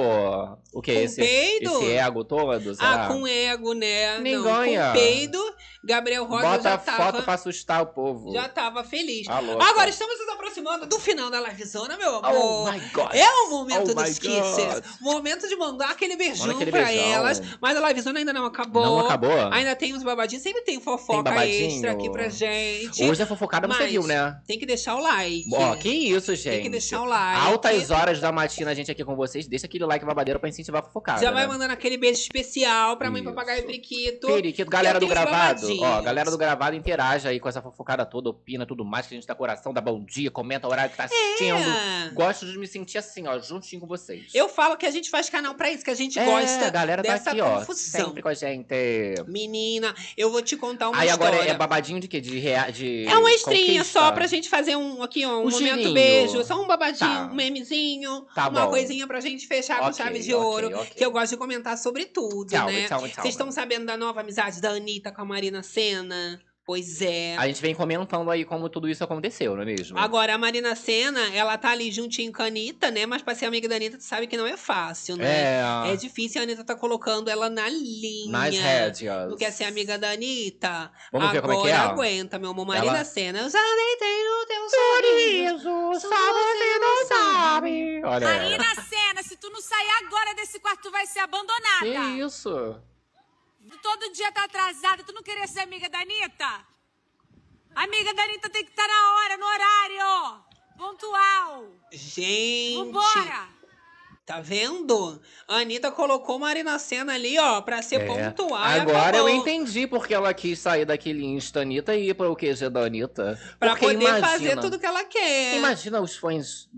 O que é esse? Peido? Esse ego todo? Será? Ah, com ego, né? Nem não, ganha. Com peido, Gabriel Rosa bota já tava... Bota foto pra assustar o povo. Já tava feliz. Alô, agora estamos nos aproximando do final da livezona, meu amor. Oh my God. É o momento oh dos kisses. Momento de mandar aquele beijão aquele pra beijão. Elas. Mas a livezona ainda não acabou. Não acabou? Ainda tem uns babadinhos. Sempre tem fofoca tem extra aqui pra gente. Hoje é fofocada, mas você viu, né? Tem que deixar o like. Ó, que isso, gente. Tem que deixar o like. Altas horas da matina, a gente aqui com vocês. Deixa aquele like babadeiro pra incentivar a fofocada. Já vai, né, mandando aquele beijo especial pra mãe, papagaio e periquito. Periquito, galera do gravado. Ó, galera do gravado, interage aí com essa fofocada toda, opina, tudo mais, que a gente dá coração, dá bom dia, comenta o horário que tá assistindo. É. Gosto de me sentir assim, ó, juntinho com vocês. Eu falo que a gente faz canal pra isso, que a gente é, gosta. A galera tá dessa aqui, confusão. Ó, sempre com a gente. Menina, eu vou te contar uma aí, história. Aí agora é babadinho de quê? De real. De... É uma estrinha conquista. Só pra gente fazer um aqui, ó, um, um momento girinho. Beijo. Só um babadinho, tá. Um memezinho, tá uma bom. Coisinha pra gente fechar okay, com chave de okay, ouro. Okay. Que eu gosto de comentar sobre tudo, tchau, né? Vocês estão sabendo da nova amizade da Anitta com a Marina Sena? Pois é. A gente vem comentando aí como tudo isso aconteceu, não é mesmo? Agora, a Marina Sena, ela tá ali juntinho com a Anitta, né? Mas pra ser amiga da Anitta, tu sabe que não é fácil, né? É, é difícil, a Anitta tá colocando ela na linha. Nas rédeas. Não quer ser amiga da Anitta? Vamos agora ver como é que é? Aguenta, meu amor. Marina ela... Sena, eu já deitei no teu sorriso, sorriso sabe você não sabe. Olha Marina ela. Sena, se tu não sair agora desse quarto, tu vai ser abandonada. Que isso? Todo dia tá atrasada, tu não queria ser amiga da Anitta? Amiga da Anitta tem que estar tá na hora, no horário, pontual. Gente. Vambora. Tá vendo? A Anitta colocou Marina Sena ali, ó, pra ser é. Pontual. Agora acabou. Eu entendi porque ela quis sair daquele Insta Anitta e ir para o Q G da Anitta. Pra porque poder imagina, fazer tudo que ela quer. Imagina os fãs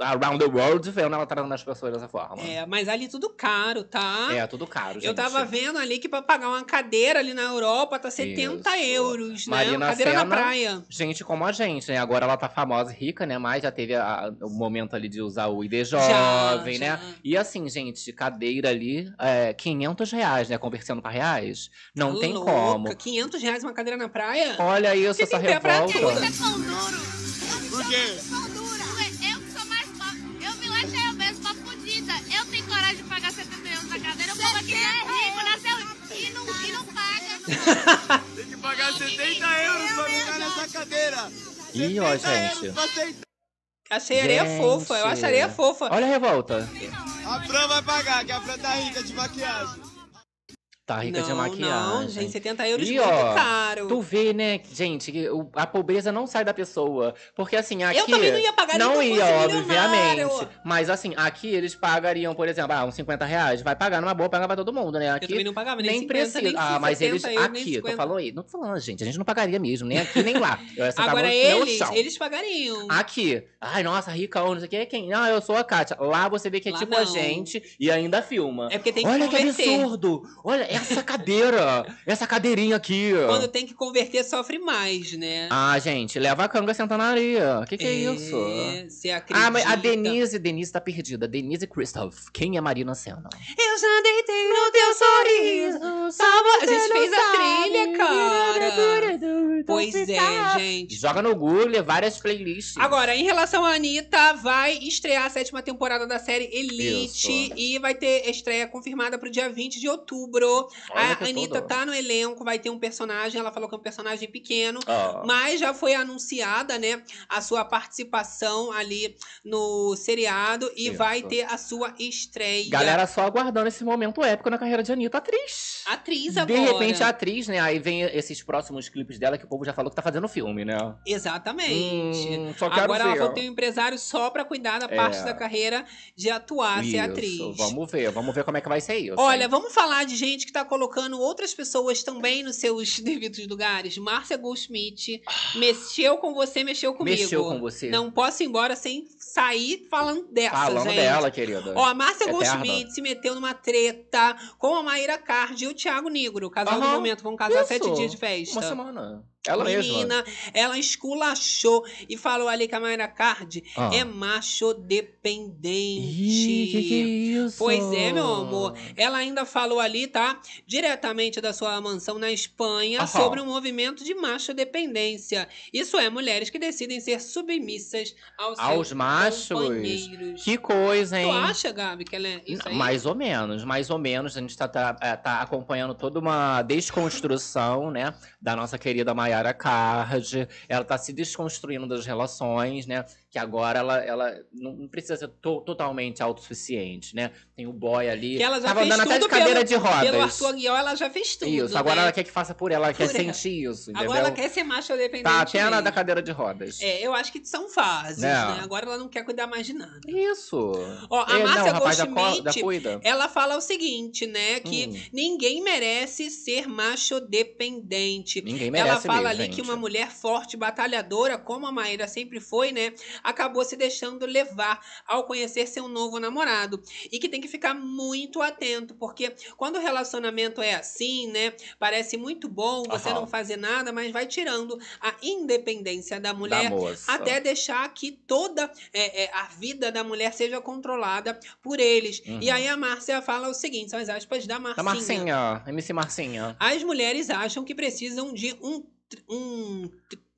around the world vendo ela tratando as pessoas dessa forma. É, mas ali tudo caro, tá? É, tudo caro, gente. Eu tava vendo ali que pra pagar uma cadeira ali na Europa tá setenta euros, né? Marina cadeira Sena, na praia. Gente como a gente, né? Agora ela tá famosa, rica, né? Mas já teve a, o momento ali de usar o I D jovem, já. Né? Ah. E assim, gente, cadeira ali, é, quinhentos reais, né? Conversando pra reais. Não tá tem louca. Como. quinhentos reais uma cadeira na praia? Olha isso, você essa tem revolta. Eu me chamo de Por quê? Eu que sou mais pobre. Eu me achei eu mesmo uma fodida. Eu tenho coragem de pagar setenta euros na cadeira. Eu como aqui é rico, nasceu rico. E não, e não paga. Tem que pagar setenta euros pra ficar nessa cadeira. Ih, ó, gente. Achei areia fofa, eu acho areia fofa. Olha a revolta. A Fran vai pagar, que a Fran tá rica de maquiagem. Tá rica não, de maquiagem. Não, gente, setenta euros e, muito ó, caro. Tu vê, né, gente, a pobreza não sai da pessoa. Porque assim, aqui... Eu também não ia pagar não ia, obviamente. Mas assim, aqui eles pagariam, por exemplo, ah, uns cinquenta reais. Vai pagar numa boa, pagar pra todo mundo, né? Aqui, eu também não pagava nem, nem precisa. Nem ah, mas eles euros, aqui, tô falando aí. Não tô falando, gente, a gente não pagaria mesmo, nem aqui, nem lá. Eu, assim, agora tava eles, no eles pagariam. Aqui. Ai, nossa, rica, não sei o que é quem? Ah, eu sou a Kátia. Lá você vê que é lá tipo não. A gente e ainda filma. É porque tem que olha converter. Que absurdo! Olha, essa cadeira, essa cadeirinha aqui. Quando tem que converter, sofre mais, né? Ah, gente, leva a canga sentar na areia. O que que é, é isso? Você acredita? Ah, mas a Denise, Denise tá perdida. Denise Christoph, quem é Marina Sena? Eu já deitei no teu sorriso, só você a gente fez a trilha, cara. Pois é, gente. Joga no Google, várias playlists. Agora, em relação à Anitta, vai estrear a sétima temporada da série Elite. Isso. E vai ter estreia confirmada pro dia vinte de outubro. Olha a Anitta tudo. Tá no elenco, vai ter um personagem, ela falou que é um personagem pequeno, oh. Mas já foi anunciada, né, a sua participação ali no seriado e isso. Vai ter a sua estreia. Galera só aguardando esse momento épico na carreira de Anitta, atriz. Atriz agora. De repente a atriz, né, aí vem esses próximos clipes dela que o povo já falou que tá fazendo filme, né? Exatamente. Hum, só quero agora ver. Ela falou que tem um empresário só pra cuidar da é. Parte da carreira de atuar, isso. Ser atriz. Vamos ver, vamos ver como é que vai ser isso. Olha, hein? Vamos falar de gente que está colocando outras pessoas também nos seus devidos lugares. Márcia Goldschmidt, ah, mexeu com você, mexeu comigo. Mexeu com você. Não posso ir embora sem sair falando dessa, falando gente. dela, querida. Ó, a Márcia Goldschmidt se meteu numa treta com a Mayra Cardi e o Thiago Nigro. Casal Aham. do momento, vão casar Isso. sete dias de festa. Uma semana. Ela Menina, mesma. Ela esculachou e falou ali que a Mayra Cardi ah. é macho dependente. Ih, que que é isso? Pois é, meu amor. Ela ainda falou ali, tá? Diretamente da sua mansão na Espanha, ah, sobre o um movimento de macho dependência. Isso é, mulheres que decidem ser submissas aos, aos seus machos. companheiros. Que coisa, hein? Tu acha, Gabi, que ela é isso aí? Mais ou menos, mais ou menos. A gente tá, tá, tá acompanhando toda uma desconstrução, né? Da nossa querida Mayra Mayra Cardi, ela tá se desconstruindo das relações, né? Que agora ela, ela não precisa ser to totalmente autossuficiente, né? Tem o boy ali. Que ela já Tava fez andando tudo até de cadeira pelo, de rodas. Pelo Arthur Aguiar, ela já fez tudo. Isso, agora né? ela quer que faça por ela, ela por quer ela. sentir isso. Agora entendeu? ela quer ser macho dependente. Tá até na da cadeira de rodas. É, eu acho que são fases, é. né? Agora ela não quer cuidar mais de nada. Isso. Ó, a Márcia Goldschmidt, ela fala o seguinte, né? Que hum. ninguém merece ser macho dependente. Ninguém merece. Ela fala mesmo, ali gente. que uma mulher forte, batalhadora, como a Mayra sempre foi, né? Acabou se deixando levar ao conhecer seu novo namorado. E que tem que ficar muito atento, porque quando o relacionamento é assim, né? Parece muito bom você Aham. não fazer nada, mas vai tirando a independência da mulher, da até deixar que toda é, é, a vida da mulher seja controlada por eles. Uhum. E aí a Márcia fala o seguinte, são as aspas da Marcinha. Da Marcinha, M C Marcinha. As mulheres acham que precisam de um... um, um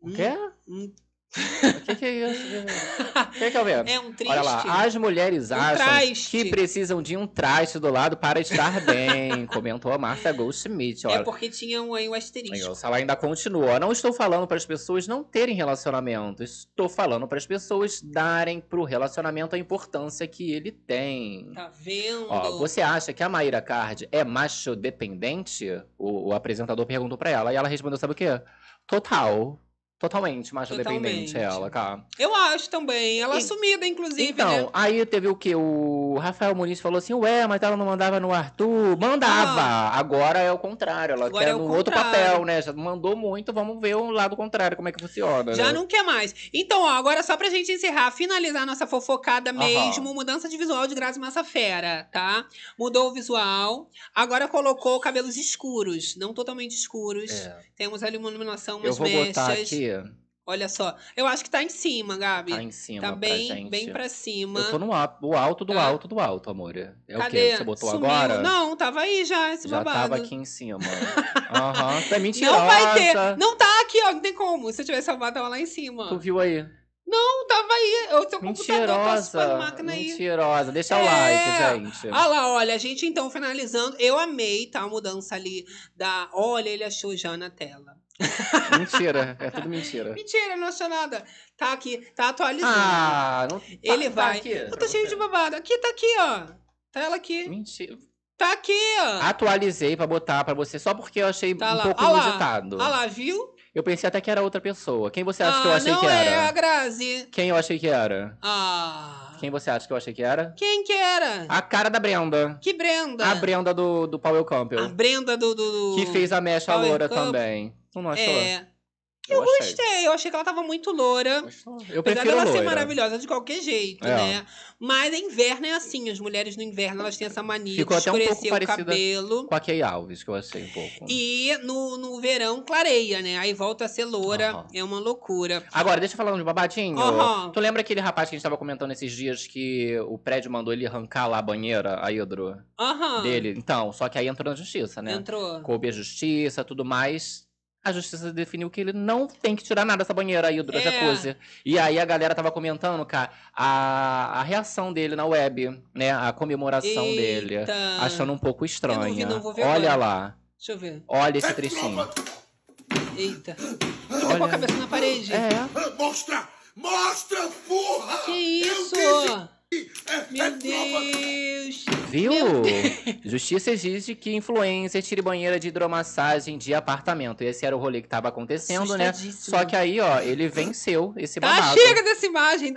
o quê? Um, O que, que é isso? O que, que é o verbo? É um triste. Olha lá, as mulheres um acham traste. que precisam de um traste do lado para estar bem, comentou a Márcia Goldschmidt. Olha. É porque tinha um aí o um asterisco. Nossa, ela ainda continua. Não estou falando para as pessoas não terem relacionamento. Estou falando para as pessoas darem para o relacionamento a importância que ele tem. Tá vendo? Ó, você acha que a Mayra Cardi é macho dependente? O, o apresentador perguntou para ela e ela respondeu, sabe o quê? Total. Totalmente macho dependente ela, cara. Eu acho também. Ela e... sumida, inclusive, Então, né? aí teve o que? O Rafael Muniz falou assim, ué, mas ela não mandava no Arthur? Mandava! Ah. Agora é o contrário. Ela Agora quer é um outro papel, né? Já mandou muito, vamos ver o lado contrário, como é que funciona. Já né? não quer mais. Então, ó, agora só pra gente encerrar, finalizar nossa fofocada mesmo, Aham. mudança de visual de Grazi Massafera, tá? Mudou o visual, agora colocou cabelos escuros, não totalmente escuros. É. Temos ali uma iluminação, umas Eu vou mechas. Botar aqui. Olha só, eu acho que tá em cima, Gabi. Tá em cima, tá bem, pra gente. bem pra cima. Eu tô no o alto do ah. alto do alto, amor. É Cadê? o quê? Você botou Sumiu. agora? Não, tava aí já, esse já babado. Já tava aqui em cima. Aham, uhum. tá mentirosa. Não vai ter. Não tá aqui, ó, não tem como. Se eu tivesse salvado, tava lá em cima. Tu viu aí? Não, tava aí. O seu computador tá ocupando a máquina aí. Mentirosa. Deixa é. o like, gente. Olha lá, olha, a gente então finalizando. Eu amei, tá? A mudança ali da... Olha, ele achou já na tela. Mentira, é tudo mentira. Mentira, não achou nada. Tá aqui, tá atualizando. Ah, não tá, Ele tá vai. Aqui, eu tô cheio de babado. Aqui, tá aqui, ó. Tá ela aqui. Mentira. Tá aqui, ó. Atualizei pra botar pra você, só porque eu achei tá um lá. pouco ah, inusitado. Olha ah, lá, viu? Eu pensei até que era outra pessoa. Quem você acha ah, que eu achei não que era? É a Grazi. Quem eu achei que era? Ah. Quem você acha que eu achei que era? Quem que era? A cara da Brenda. Que Brenda? A Brenda do, do Power Couple. A Brenda do, do... Que fez a mecha Power loura Campo. também. Não achou? É. Eu, eu gostei, eu achei que ela tava muito loura. Gostou. Eu prefiro ela loira. ser maravilhosa de qualquer jeito, é. né? Mas inverno é assim, as mulheres no inverno, elas têm essa mania Ficou de escurecer um o cabelo. Com a Kay Alves, que eu achei um pouco. E no, no verão clareia, né? Aí volta a ser loura, uhum. é uma loucura. Agora, deixa eu falar um babadinho. Uhum. Tu lembra aquele rapaz que a gente tava comentando esses dias que o prédio mandou ele arrancar lá a banheira, a hidro uhum. dele? Então, só que aí entrou na justiça, né? Entrou. Coube a justiça, tudo mais... A justiça definiu que ele não tem que tirar nada dessa banheira aí, do é. jacuzzi. E aí a galera tava comentando, cara, a, a reação dele na web, né? A comemoração Eita. dele. Achando um pouco estranha. Eu não vi, não vou ver Olha agora. lá. Deixa eu ver. Olha esse trechinho. Eita. Olha. Com a cabeça na parede. É. Mostra! Mostra, porra! Que isso? Meu Deus! Viu? Meu Deus. Justiça exige que influencer tire banheira de hidromassagem de apartamento. Esse era o rolê que tava acontecendo, né? Só que aí, ó, ele venceu esse babado. Ah, chega dessa imagem!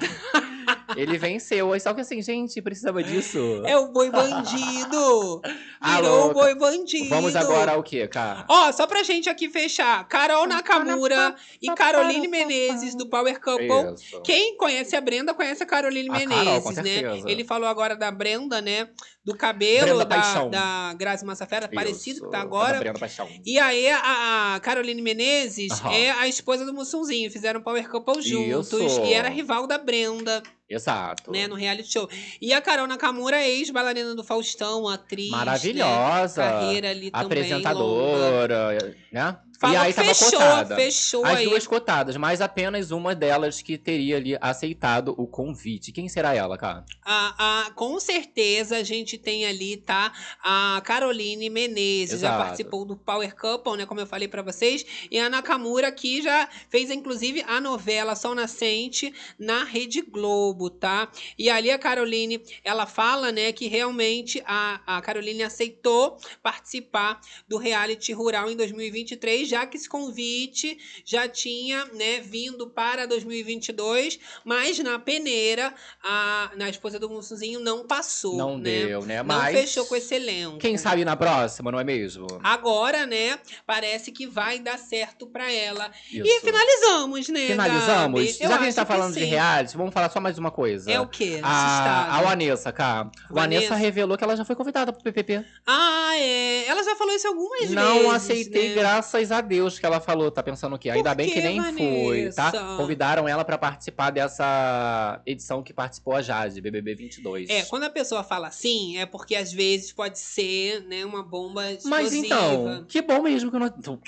Ele venceu. Só que assim, gente, precisava disso. É o boi bandido. Virou o boi bandido. Vamos agora ao quê, cara? Ó, só pra gente aqui fechar. Carol Nakamura e Caroline Menezes, do Power Couple. Isso. Quem conhece a Brenda, conhece a Caroline a Menezes, Carol, com certeza, né? Ele falou agora da Brenda, né? Do cabelo da, da Grazi Massafera, parecido que tá agora. Brenda Paixão. E aí, a Caroline Menezes uhum. é a esposa do Mussunzinho. Fizeram Power Couple juntos. Isso. E era rival da Brenda. Exato. Né, no reality show. E a Carol Nakamura, ex-bailarina do Faustão, atriz. Maravilhosa. Né, carreira ali apresentadora, também, né? Falou, e aí fechou, tava cotada. Fechou As aí. duas cotadas, mas apenas uma delas que teria ali aceitado o convite. Quem será ela, cara? A, a, com certeza a gente tem ali, tá? A Caroline Menezes. Exato. Já participou do Power Couple, né? Como eu falei pra vocês. E a Nakamura, que já fez, inclusive, a novela Sol Nascente na Rede Globo, tá? E ali a Caroline, ela fala, né? Que realmente a, a Caroline aceitou participar do reality rural em dois mil e vinte e três, já que esse convite já tinha, né, vindo para dois mil e vinte e dois, mas na peneira, a, na esposa do Mussunzinho não passou. Não, né? Deu, né? Não mas fechou com esse elenco. Quem sabe na próxima, não é mesmo? Agora, né, parece que vai dar certo pra ela. Isso. E finalizamos, né, Finalizamos? Já que a gente tá falando de reality, vamos falar só mais uma coisa. É o quê? A, a Vanessa, cara. Vanessa revelou que ela já foi convidada pro P P P. Ah, é. Ela já falou isso algumas vezes, Não aceitei, né? graças a Deus que ela falou, tá pensando o quê? Ainda bem que nem foi, tá? Convidaram ela pra participar dessa edição que participou a Jade, B B B vinte e dois. É, quando a pessoa fala assim, é porque às vezes pode ser, né, uma bomba explosiva. Mas então, que bom mesmo que eu não...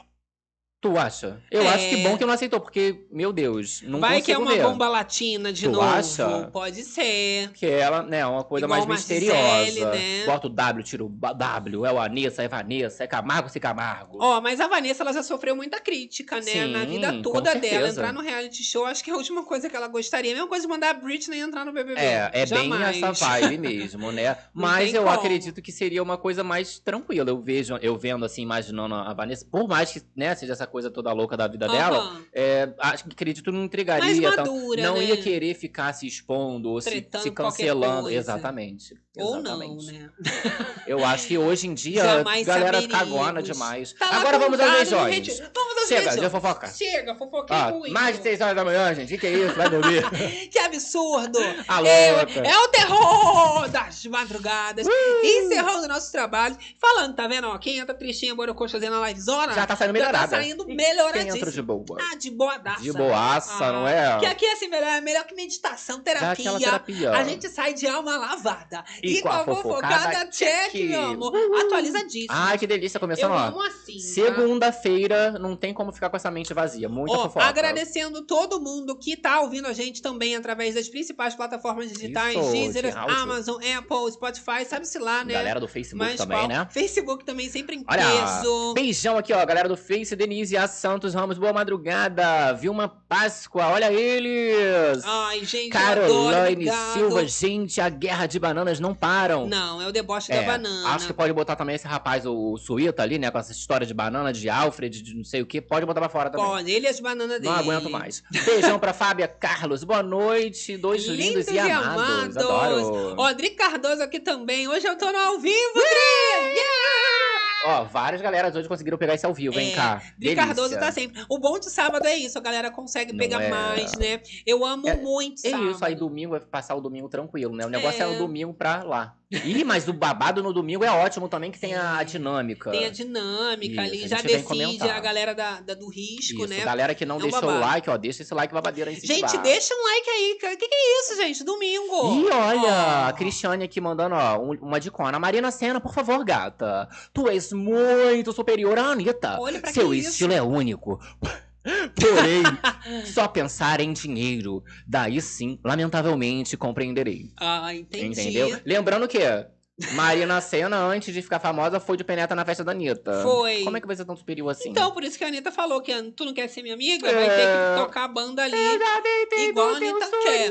Tu acha? Eu é... acho que bom que não aceitou, porque, meu Deus, não consigo ver. Vai que é uma ver. bomba latina de tu novo. Acha? Pode ser. Que ela, né, uma coisa Igual mais misteriosa. Gyselle, né? Bota o W, tira o W, é o Vanessa, é Vanessa, é Camargo, se Camargo. Ó, mas a Vanessa, ela já sofreu muita crítica, né? Sim, na vida toda dela. Entrar no reality show, acho que é a última coisa que ela gostaria. A mesma coisa de mandar a Britney entrar no B B B. É, é Jamais. bem essa vibe mesmo, né? Mas eu como. acredito que seria uma coisa mais tranquila. Eu vejo, eu vendo assim, imaginando a Vanessa, por mais que, né, seja essa coisa toda louca da vida uhum. dela, é, acho que acredito não entregaria. Mais madura, então, não né? ia querer ficar se expondo ou se, se cancelando. Exatamente. Ou exatamente. não, né? Eu acho que hoje em dia Jamais a galera saberíamos. fica cagona demais. Tá Agora vamos aos beijões. Vamos aos Chega, beijões. já fofoca. Chega, fofoquei ah, muito. Mais de seis horas da manhã, gente. O que é isso? Vai dormir. Que absurdo. A louca. É, é o terror das madrugadas. Uh! Encerrando o nosso trabalho. Falando, tá vendo? Ó, quem entra tristinha, borocoxa, fazendo a livezona. Já tá saindo melhorada. Indo melhoradíssimo. Dentro de boa. Ah, de boadaça. De boaça, ah, não é? Que aqui é assim, melhor, é melhor que meditação, terapia. terapia. A gente sai de alma lavada. E, e com a fofocada, check, meu amor. Uhum. Atualizadíssimo. Ai, que delícia. Começando, Eu ó. Amo assim, segunda-feira, tá? Não tem como ficar com essa mente vazia. Muita oh, fofoca. Agradecendo todo mundo que tá ouvindo a gente também através das principais plataformas digitais. Isso, Deezer, Amazon, Apple, Spotify, sabe-se lá, né? Galera do Facebook Mas também, qual? né? Facebook também, sempre em peso. Beijão aqui, ó, galera do Face, Denise, a Santos Ramos, boa madrugada. Viu uma Páscoa, olha eles. Ai, gente, Caroline adoro, Silva, gente, a guerra de bananas não param. Não, é o deboche é, da banana. Acho que pode botar também esse rapaz, o, o Suíta ali, né, com essa história de banana, de Alfred, de não sei o que, pode botar pra fora também. Pode, ele e as bananas dele. Não aguento mais. Beijão pra Fábia Carlos, boa noite, dois lindos, lindos e amados. E amados. Ó, Dri Cardoso aqui também, hoje eu tô no ao vivo, Dri! Yeah! Ó, várias galeras hoje conseguiram pegar isso ao vivo, hein, é, cá. Dri Cardoso tá sempre. O bom de sábado é isso, a galera consegue Não pegar é... mais, né? Eu amo é, muito é sábado. É isso, aí domingo é passar o domingo tranquilo, né? O negócio é, é o domingo pra lá. Ih, mas o babado no domingo é ótimo também, que tem a dinâmica. Tem a dinâmica isso, ali, a já decide a galera da, da, do risco, isso, né? Galera que não é deixou o like, ó, deixa esse like babadeira aí. Gente, deixa um like aí. O que, que é isso, gente? Domingo. Ih, olha, oh. a Cristiane aqui mandando, ó, um, uma dicona. Marina Sena, por favor, gata. Tu és muito superior à Anitta. Olha pra Seu que estilo isso? é único. Porém, só pensar em dinheiro. Daí sim, lamentavelmente, compreenderei. Ah, entendi. Entendeu? Lembrando que Marina Sena, antes de ficar famosa, foi de peneta na festa da Anitta. Foi. Como é que vai ser tão superior assim? Então, por isso que a Anitta falou que tu não quer ser minha amiga? É... Vai ter que tocar a banda ali. Igual a Anitta quer.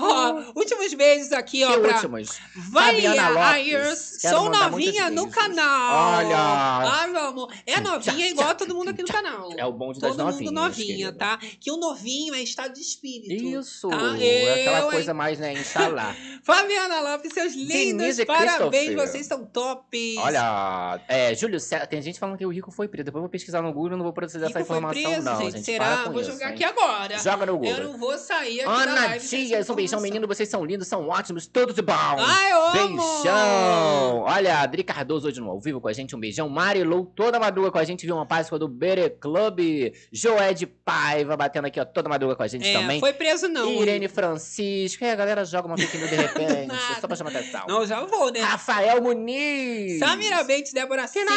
Ó, últimos beijos aqui, ó. Que pra últimos? Fabiana Lopes. Sou novinha no canal. Olha. Ai, meu amor. É novinha igual a todo mundo aqui no canal. É o bonde das novinhas. Todo mundo novinha, tá? Que o novinho é estado de espírito. Isso. Tá? É aquela coisa mais, né, instalar. Fabiana Lopes, seus lindos, parabéns. Parabéns, vocês estão tops. Olha, é, Júlio, tem gente falando que o Rico foi preso. Depois eu vou pesquisar no Google, não vou processar essa informação, preso, não. Gente, gente. Será? Vou isso, jogar hein? Aqui agora. Joga no Google. Eu não vou sair aqui Ana da live. Dias, um beijão, menino. Vocês são lindos, são ótimos, tudo de bom. Ai, eu amo. Beijão. Olha, Adri Cardoso hoje no ao vivo com a gente. Um beijão. Marilu, toda madruga com a gente. Viu uma Páscoa do Bere Club. Joé de Paiva batendo aqui, ó, toda madruga com a gente é, também. Foi preso, não. Irene Amigo. Francisco. É, a galera joga uma pequena de repente. Só pra chamar atenção. Não, já vou, né? Rafael Muniz. Samira Bates, Débora Simas.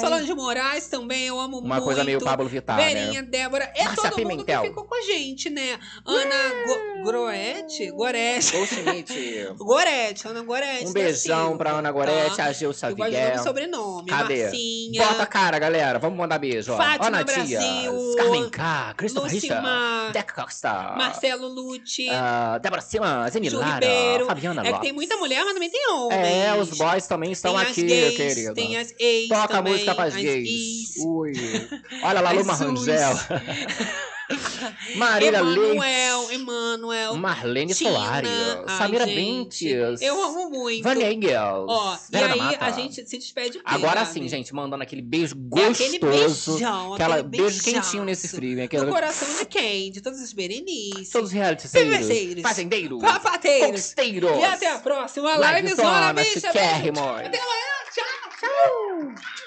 Solange Moraes também, eu amo Uma muito. Uma coisa meio Pablo Vittar, Verinha, né? Débora. É Márcia todo Pimentel. Mundo que ficou com a gente, né? Ana yeah. Groete? Gorete. Goldschmidt. Gorete, Ana Gorete. Um beijão pra Ana Gorete, tá? A Gil Xavier. Eu gosto do sobrenome. Cadê? Marcinha. Bota a cara, galera. Vamos mandar beijo. Ó. Fátima Ana Brasil. Dias. Carmen K. Cristian Richard. Deca Costa. Marcelo Lute. Uh, Débora Simas. Emilara. Fabiana Lopes. É que tem muita mulher, mas também tem homens. É, os boys também estão tem aqui, gays, querido. Tem as ex Toca também, a música pras gays. Ui. Olha lá, Luma Rangel. Marília Emanuel, Leite. Emanuel, Marlene Tina, Soares. Ai, Samira Bentes. Eu amo muito. Vânia Engels. Ó, e aí Mata. A gente se despede. Agora sim, né, gente, mandando aquele beijo gostoso. É aquele beijão. Aquela aquele beijo quentinho nesse frio. Aquela... No coração de quem? De todos os Berenices. Todos os realitizeiros. Fazendeiros. Papateiros. Conquisteiros. E até a próxima. Live Zona Bicha. Até amanhã. Tchau, tchau.